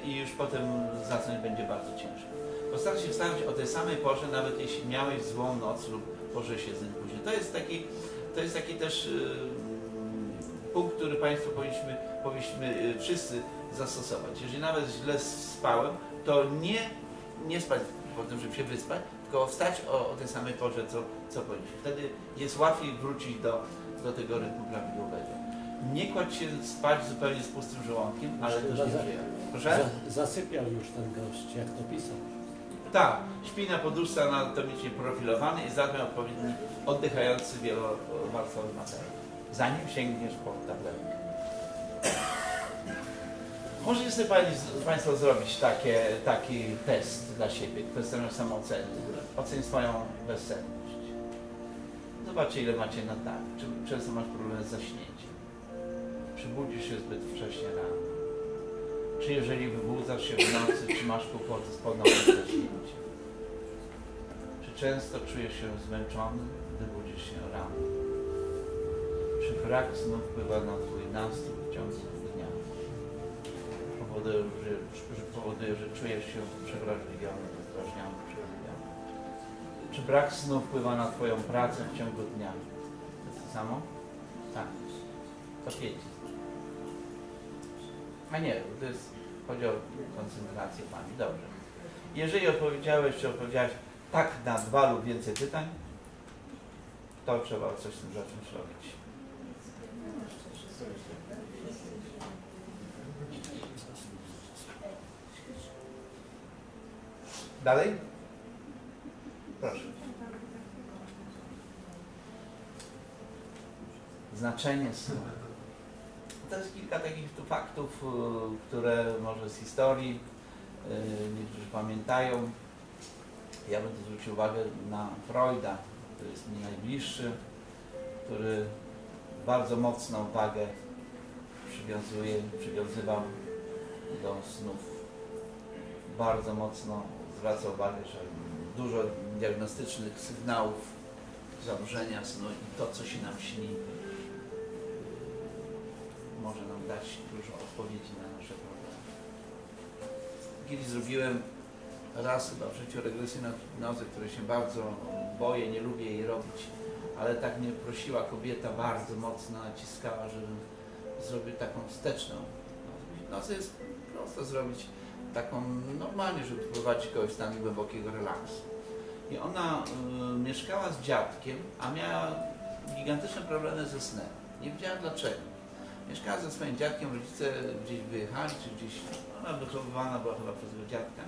i już potem zasnąć będzie bardzo ciężko. Postaraj się wstawać o tej samej porze, nawet jeśli miałeś złą noc lub położyłeś się z nim później. To jest taki też punkt, który Państwo powinniśmy wszyscy zastosować. Jeżeli nawet źle spałem, to nie spać po tym, żeby się wyspać, tylko wstać o tej samej porze, co powinniśmy. Wtedy jest łatwiej wrócić do tego rytmu prawidłowego. Nie kładź się spać zupełnie z pustym żołądkiem, ale też nie żyje. Proszę? Zasypiał już ten gość, jak to pisał. Tak, śpi na poduszce anatomicznie profilowanej i zatem odpowiedni oddychający wielowarstwowy materiał, zanim sięgniesz po tabletkę. Możecie sobie Państwo zrobić taki test dla siebie, kwestionarz samooceny. Oceń swoją bezsenność. Zobaczcie, ile macie na tak. Czy często masz problem z zaśnięciem? Przybudzisz się zbyt wcześnie rano? Czy jeżeli wybudzasz się w nocy, czy masz kłopoty z ponownym zaśnięciem? Czy często czujesz się zmęczony, gdy budzisz się rano? Czy brak snu wpływa na Twój nastrój w ciągu dnia? Powoduje, że czujesz się przewrażliwiony, rozdrażniony, przewrażliwiony. Czy brak snu wpływa na Twoją pracę w ciągu dnia? To jest to samo? Tak. To 5. A nie, to jest, chodzi o koncentrację Pani. Dobrze. Jeżeli odpowiedziałeś, czy odpowiedziałeś tak na 2 lub więcej pytań, to trzeba coś z tym zacząć robić. Dalej? Proszę. Znaczenie snu. To jest kilka takich tu faktów, które może z historii niektórzy pamiętają. Ja będę zwrócił uwagę na Freuda, który jest mi najbliższy, który bardzo mocną wagę przywiązywał do snów. Bardzo mocno zwraca uwagę, że dużo diagnostycznych sygnałów zaburzenia snu i to, co się nam śni, może nam dać dużo odpowiedzi na nasze problemy. Kiedyś zrobiłem raz chyba w życiu regresję na hipnozę, której się bardzo boję, nie lubię jej robić, ale tak mnie prosiła kobieta, bardzo mocno naciskała, żebym zrobił taką wsteczną. Hipnozę jest prosto zrobić taką normalnie, żeby wprowadzić kogoś w stan głębokiego relaksu. I ona mieszkała z dziadkiem, a miała gigantyczne problemy ze snem. Nie wiedziała dlaczego. Mieszkała ze swoim dziadkiem, rodzice gdzieś wyjechali, czy gdzieś... Ona wychowywana była chyba przez jego dziadka.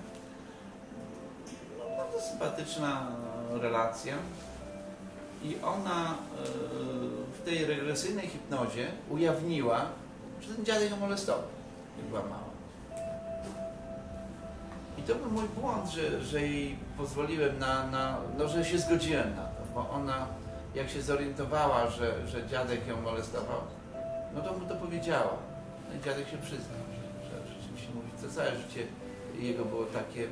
No, bardzo sympatyczna relacja. I ona w tej regresyjnej hipnozie ujawniła, że ten dziadek ją molestował, jak była mała. I to był mój błąd, że jej pozwoliłem no, że się zgodziłem na to, bo ona, jak się zorientowała, że dziadek ją molestował, no to mu to powiedziała. No i dziadek się przyznał, że rzeczywiście mówi, że całe życie jego było takie,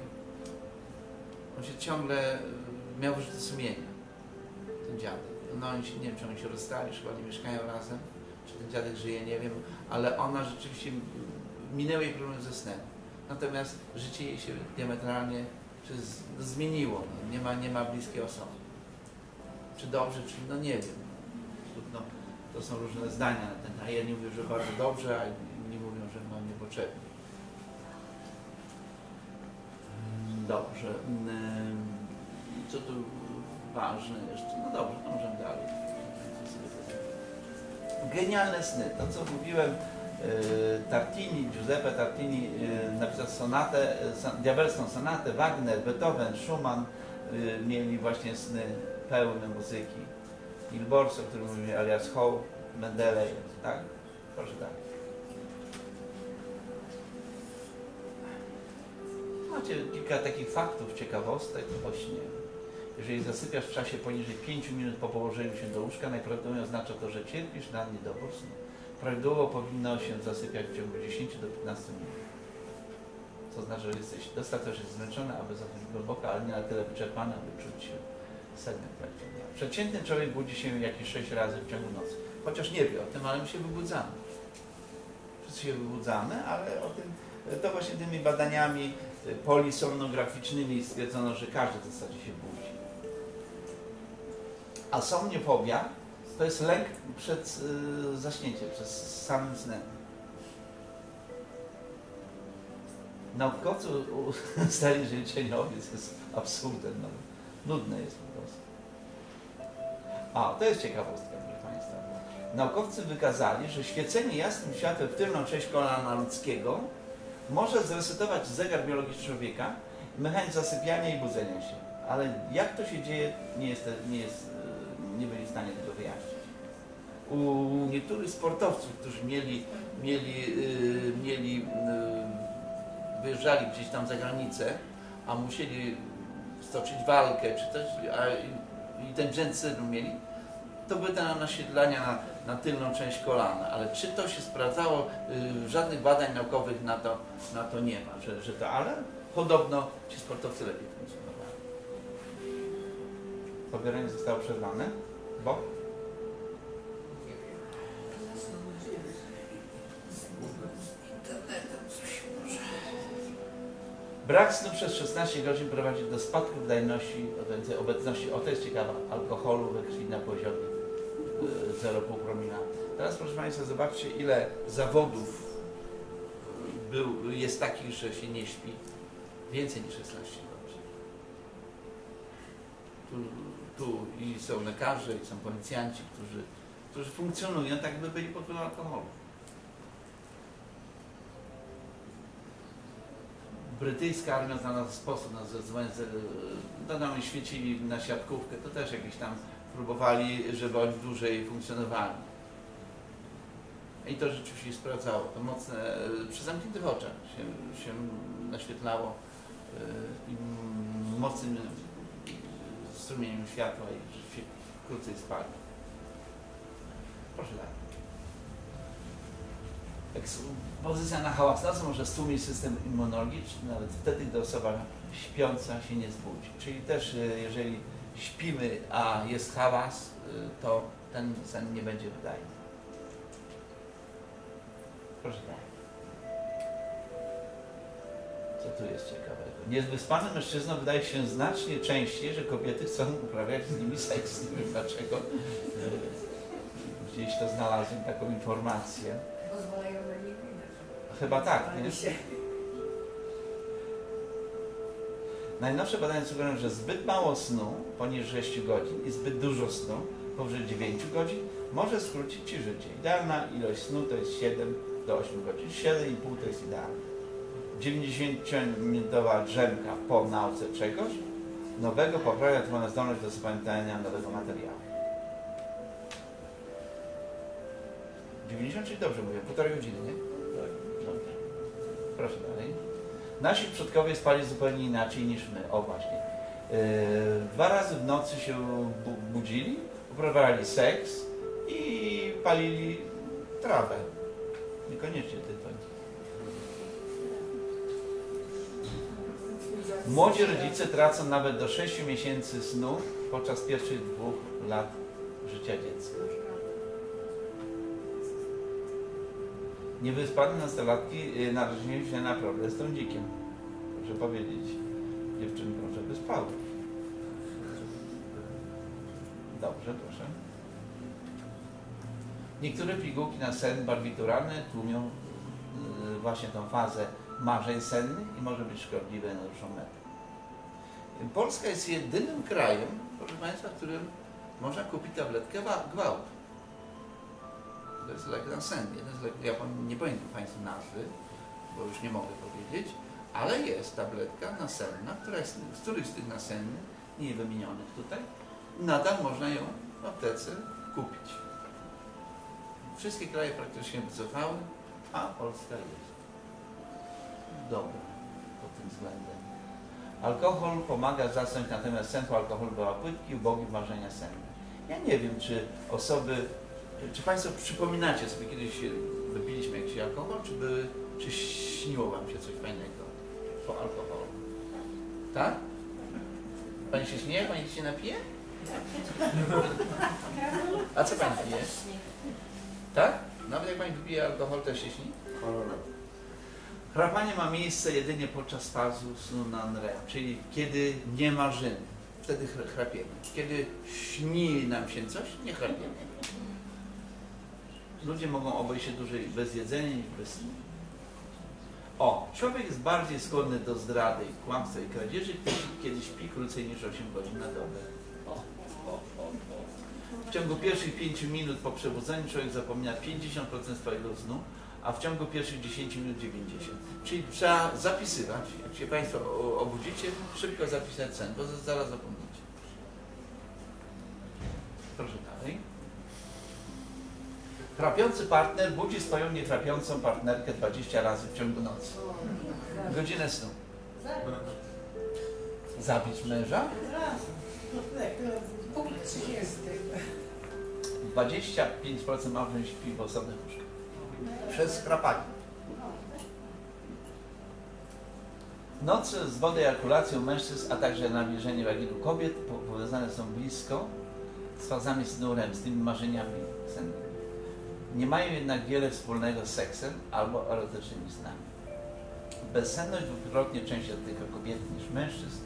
on się ciągle miał wyrzuty sumienia, ten dziadek. No oni się, nie wiem, czy oni się rozstali, czy oni mieszkają razem, czy ten dziadek żyje, nie wiem, ale ona rzeczywiście minęła jej problem ze snem. Natomiast życie jej się diametralnie zmieniło. Nie ma bliskiej osoby. czy dobrze, czy no nie wiem. No, to są różne zdania na ten, a jedni mówią, że bardzo dobrze, a inni mówią, że mam niepotrzebnie. Dobrze. Co tu ważne jeszcze? No dobrze, to możemy dalej. Genialne sny. To, co mówiłem, Tartini, Giuseppe Tartini napisał sonatę, diabelską sonatę. Wagner, Beethoven, Schumann mieli właśnie sny pełne muzyki. Ilborz, o którym mówił Elias Howe, Mendeleev, tak? Proszę tak. Macie kilka takich faktów, ciekawostek o śnie. Jeżeli zasypiasz w czasie poniżej 5 minut po położeniu się do łóżka, najprawdopodobniej oznacza to, że cierpisz na niedobór snu. Prawidłowo powinno się zasypiać w ciągu 10 do 15 minut. To znaczy, że jesteś dostatecznie zmęczony, aby zasnąć głęboko, ale nie na tyle wyczerpany, aby czuć się sennym w trakcie dnia. Przeciętny człowiek budzi się jakieś 6 razy w ciągu nocy. Chociaż nie wie o tym, ale my się wybudzamy. Wszyscy się wybudzamy, ale o tym, to właśnie tymi badaniami polisomnograficznymi stwierdzono, że każdy w zasadzie się budzi. A somniofobia to jest lęk przed zaśnięciem, przed samym snem. Naukowcy ustali, że cieniowiec jest absurdem. No, nudne jest po prostu. A, to jest ciekawostka, proszę Państwa. Naukowcy wykazali, że świecenie jasnym światłem w tylną część kolana ludzkiego może zresetować zegar biologiczny człowieka, mechanizm zasypiania i budzenia się. Ale jak to się dzieje, nie byli w stanie tego wyjaśnić. U niektórych sportowców, którzy wyjeżdżali gdzieś tam za granicę, a musieli stoczyć walkę, czy coś, i ten dżencyzm mieli, to były te naświetlania na tylną część kolana. Ale czy to się sprawdzało? Żadnych badań naukowych na to nie ma, że to, ale podobno ci sportowcy lepiej funkcjonowali. Pobieranie zostało przerwane, bo? Brak snu przez 16 godzin prowadzi do spadku wydajności, obecności, to jest ciekawe, alkoholu we krwi na poziomie 0,5 promila. Teraz proszę Państwa, zobaczcie, ile zawodów jest takich, że się nie śpi. Więcej niż 16 godzin. Tu i są lekarze, i są policjanci, którzy funkcjonują tak, by byli pod wpływem alkoholu. Brytyjska armia znalazła sposób na zezwolenie, oni świecili na siatkówkę, to też jakieś tam próbowali, żeby oni dłużej funkcjonowali. I to rzeczywiście się sprawdzało. To mocne, przy zamkniętych oczach się naświetlało mocnym strumieniem światła i się krócej spali. Proszę dalej. Ekspozycja na hałasnacę może stłumić system immunologiczny, nawet wtedy, gdy osoba śpiąca się nie zbudzi. Czyli też, jeżeli śpimy, a jest hałas, to ten sen nie będzie wydajny. Proszę dalej. Co tu jest ciekawego? Niewyspany mężczyznom wydaje się znacznie częściej, że kobiety chcą uprawiać z nimi seks. Nie wiem dlaczego. Gdzieś to znalazłem taką informację. Chyba tak, nie? Najnowsze badania sugerują, że zbyt mało snu, poniżej 6 godzin i zbyt dużo snu, powyżej 9 godzin, może skrócić Ci życie. Idealna ilość snu to jest 7 do 8 godzin. 7,5 to jest idealne. 90-minutowa drzemka po nauce czegoś nowego poprawia Twoją zdolność do zapamiętania nowego materiału. 90, czyli dobrze mówię, półtorej godziny, nie? Dobrze. Proszę dalej. Nasi przodkowie spali zupełnie inaczej niż my. O właśnie. 2 razy w nocy się budzili, uprawiali seks i palili trawę. Niekoniecznie tytoń. Młodzi rodzice tracą nawet do 6 miesięcy snu podczas pierwszych 2 lat życia dziecka. Niewyspane nastolatki narażają się na problem z trądzikiem. Proszę powiedzieć, dziewczyny, proszę by spały. Dobrze. proszę. Niektóre pigułki na sen barbituralny tłumią właśnie tą fazę marzeń sennych i może być szkodliwe na dłuższą metę. Polska jest jedynym krajem, proszę Państwa, w którym można kupić tabletkę gwałt. To jest lek na sen. Ja nie pamiętam Państwu nazwy, bo już nie mogę powiedzieć, ale jest tabletka nasenna, która jest, z których z tych nasennych, nie wymienionych tutaj, nadal można ją w aptece kupić. Wszystkie kraje praktycznie wycofały, a Polska jest dobra pod tym względem. Alkohol pomaga zasnąć, natomiast sen po alkoholu była płytki, ubogi w marzenia senne. Ja nie wiem, czy osoby, czy Państwo przypominacie sobie, kiedyś wypiliśmy jakiś alkohol, czy śniło Wam się coś fajnego po alkoholu? Tak? Pani się śmieje? Pani się napije? A co Pani pije? Tak? Nawet jak Pani wypije alkohol, też się śni? Chrapanie ma miejsce jedynie podczas fazy snu non-REM, czyli kiedy nie marzymy, wtedy chrapiemy. Kiedy śni nam się coś, nie chrapiemy. Ludzie mogą obejść się dłużej bez jedzenia niż bez snu. O, człowiek jest bardziej skłonny do zdrady, kłamstwa i kradzieży, kiedy śpi krócej niż 8 godzin na dobę. W ciągu pierwszych 5 minut po przebudzeniu człowiek zapomina 50% swojego snu, a w ciągu pierwszych 10 minut 90. Czyli trzeba zapisywać, jak się Państwo obudzicie, szybko zapisać sen, bo zaraz zapomnicie. Proszę dalej. Chrapiący partner budzi swoją niechrapiącą partnerkę 20 razy w ciągu nocy. Godzinę snu. Zabić męża? 25% małżeń śpi w osobnych łóżkach. Przez chrapanie. Noce z wodoejakulacją mężczyzn, a także namierzenie waginu kobiet powiązane są blisko z fazami snu REM, z tymi marzeniami sennymi. Nie mają jednak wiele wspólnego z seksem albo erotycznymi snami. Bezsenność dwukrotnie częściej dotyka kobiet niż mężczyzn,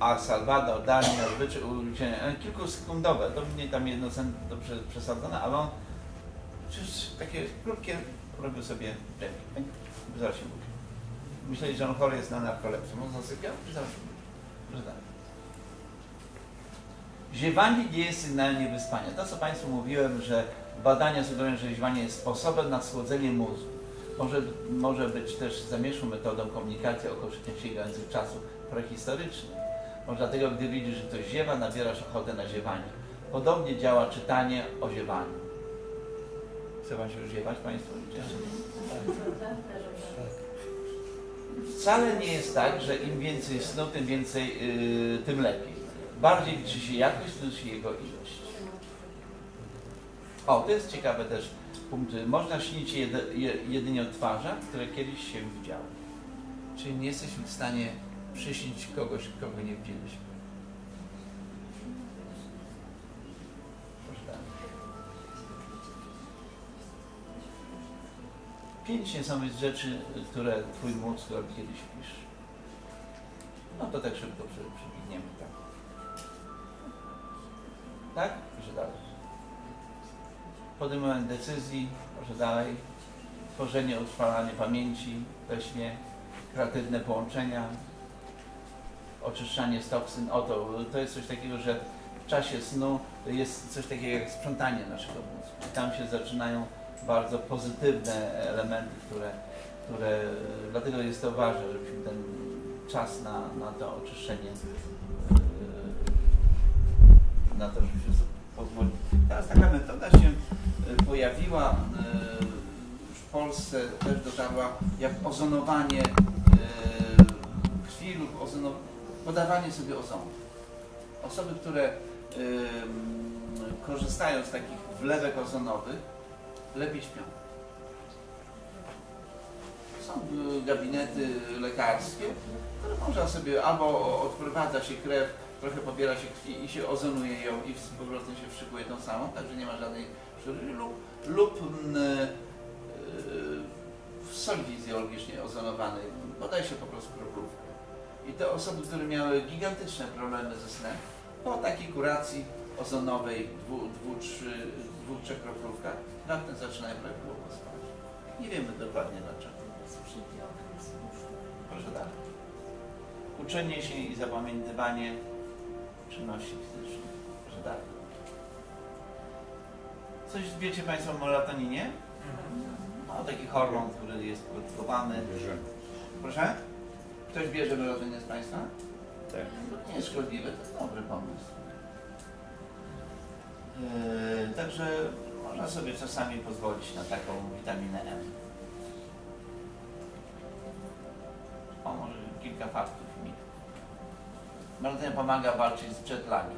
a Salwador Dali na zwyczaj uliczenia kilkusekundowe, to mnie tam jedno dobrze przesadzone, ale on przecież takie krótkie robił sobie demi. Zaraz się budzi. Myśleli, że on chory jest na narkolepsję. On zasypiał? Zaraz się budzi. Ziewanie nie jest sygnałem niewyspania. To, co Państwu mówiłem, że badania sugerują, że ziewanie jest sposobem na schłodzenie mózgu. Może być też zamieszłą metodą komunikacji o korzystnych sięgających czasów prehistorycznych. Może dlatego, gdy widzisz, że ktoś ziewa, nabierasz ochotę na ziewanie. Podobnie działa czytanie o ziewaniu. Chce Wam się już ziewać, Państwo? Wcale nie jest tak, że im więcej snu, tym więcej, tym lepiej. Bardziej liczy się jakość, niż jego ilość. O, to jest ciekawe też punkty. Można śnić jedynie o twarzach, które kiedyś się widziały. Czyli nie jesteśmy w stanie przyśnić kogoś, kogo nie widzieliśmy. Proszę dalej. 5 niesamowitych rzeczy, które Twój mózg robi, kiedy śpisz. No to tak szybko przewidniemy, tak? Tak? Proszę dalej. Podejmowanie decyzji, proszę dalej, tworzenie, utrwalanie pamięci we śnie, kreatywne połączenia, oczyszczanie z toksyn. Oto, to jest coś takiego, że w czasie snu jest coś takiego jak sprzątanie naszego mózgu. Tam się zaczynają bardzo pozytywne elementy, które dlatego jest to ważne, żebyśmy ten czas na to oczyszczenie, na to, żeby się pozwolić. Teraz taka metoda się pojawiła w Polsce, też dotarła, jak ozonowanie krwi lub podawanie sobie ozonu. Osoby, które korzystają z takich wlewek ozonowych, lepiej śpią. Są gabinety lekarskie, które można sobie albo odprowadza się krew, trochę pobiera się krwi i się ozonuje ją i z powrotem się wszykuje tą samą, także nie ma żadnej sztury, lub w soli fizjologicznie ozonowanej podaje się po prostu kroplówkę. I te osoby, które miały gigantyczne problemy ze snem, po takiej kuracji ozonowej, dwu-trzekroplówkach, latem zaczynają prawidłowo spać. Nie wiemy dokładnie dlaczego. Proszę dalej. Uczenie się i zapamiętywanie czynności fizycznych. Proszę dalej. Coś wiecie Państwo o melatoninie? O taki hormon, który jest produkowany. Proszę? Ktoś bierze melatoninę z Państwa? Tak. Nie jest szkodliwe, to jest dobry pomysł. Także można sobie czasami pozwolić na taką witaminę M. O, może kilka faktów mi. Melatonia pomaga walczyć z jetlagiem.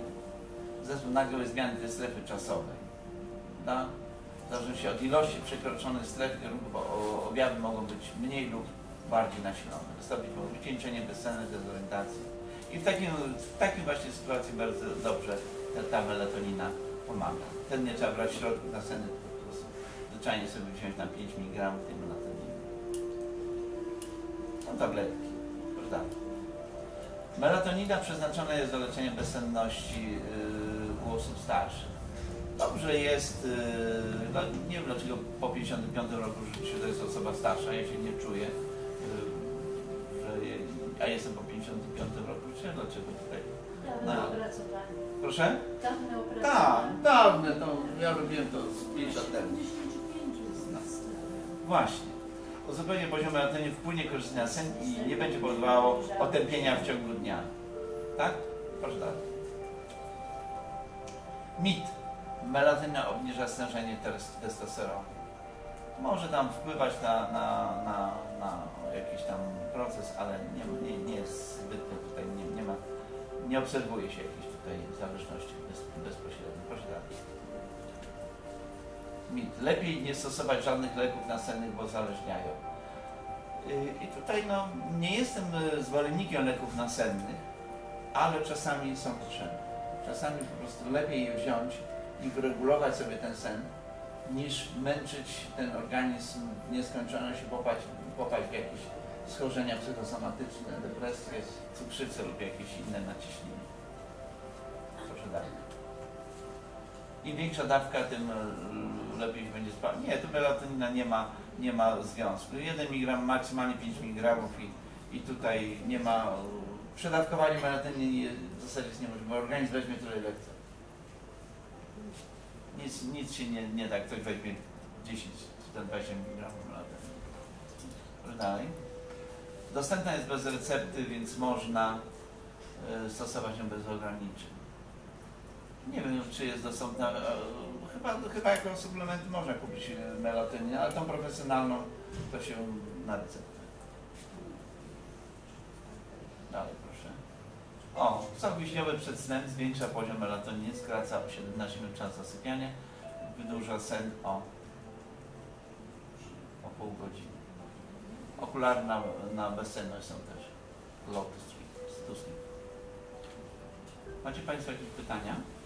Zespół nagłej zmiany tej strefy czasowej. Da? Zależy się od ilości przekroczonych stref, bo objawy mogą być mniej lub bardziej nasilone. Wystąpić może wycieńczenie bezsenne, dezorientacji. I w takim właśnie sytuacji bardzo dobrze ta melatonina pomaga. Ten nie trzeba brać środków na senny, po prostu zwyczajnie sobie wziąć na 5 mg tej melatoniny. No tabletki, prawda? Melatonina przeznaczona jest do leczenia bezsenności u osób starszych. Dobrze jest, no nie wiem dlaczego po 55 roku życiu to jest osoba starsza, ja się nie czuję, a jestem po 55 roku życiu, dlaczego tutaj? Dawne opracowanie. Proszę? Dawne opracowanie. Tak, dawne, to ja robiłem to z 5 lat temu. No. Właśnie. Uzupełnienie poziomu melatoniny wpłynie korzystnie sen i nie będzie powodowało otępienia w ciągu dnia. Tak? Proszę dalej. Mit. Melatonina obniża stężenie testosteronu. Może tam wpływać na jakiś tam proces, ale nie jest zbytnio tutaj, nie obserwuje się jakiejś tutaj zależności bezpośrednio. Proszę dalej. Mit. Lepiej nie stosować żadnych leków nasennych, bo uzależniają. I tutaj no, nie jestem zwolennikiem leków nasennych, ale czasami są potrzebne. Czasami po prostu lepiej je wziąć i wyregulować sobie ten sen, niż męczyć ten organizm w nieskończoność i popaść w jakieś schorzenia psychosomatyczne, depresje, cukrzycę lub jakieś inne naciśnienie. Proszę dalej. Im większa dawka, tym lepiej będzie spała. Nie, to melatonina nie ma związku. 1 mg, maksymalnie 5 mg i tutaj nie ma... Przedawkowanie melatoniny w zasadzie jest niemożliwe, bo organizm weźmie tyle ile chce. Nic się nie da, ktoś weźmie 10 czy 20 mg melatoniny. Dalej. Dostępna jest bez recepty, więc można stosować ją bez ograniczeń. Nie wiem, czy jest dostępna. Chyba jako suplement można kupić melatoninę, ale tą profesjonalną to się na receptę. Dalej proszę. O, sok wiśniowy przed snem zwiększa poziom melatoniny, skraca o 17 minut czas zasypiania, wydłuża sen o pół godziny. Okulary na bezsenność są też. Macie Państwo jakieś pytania?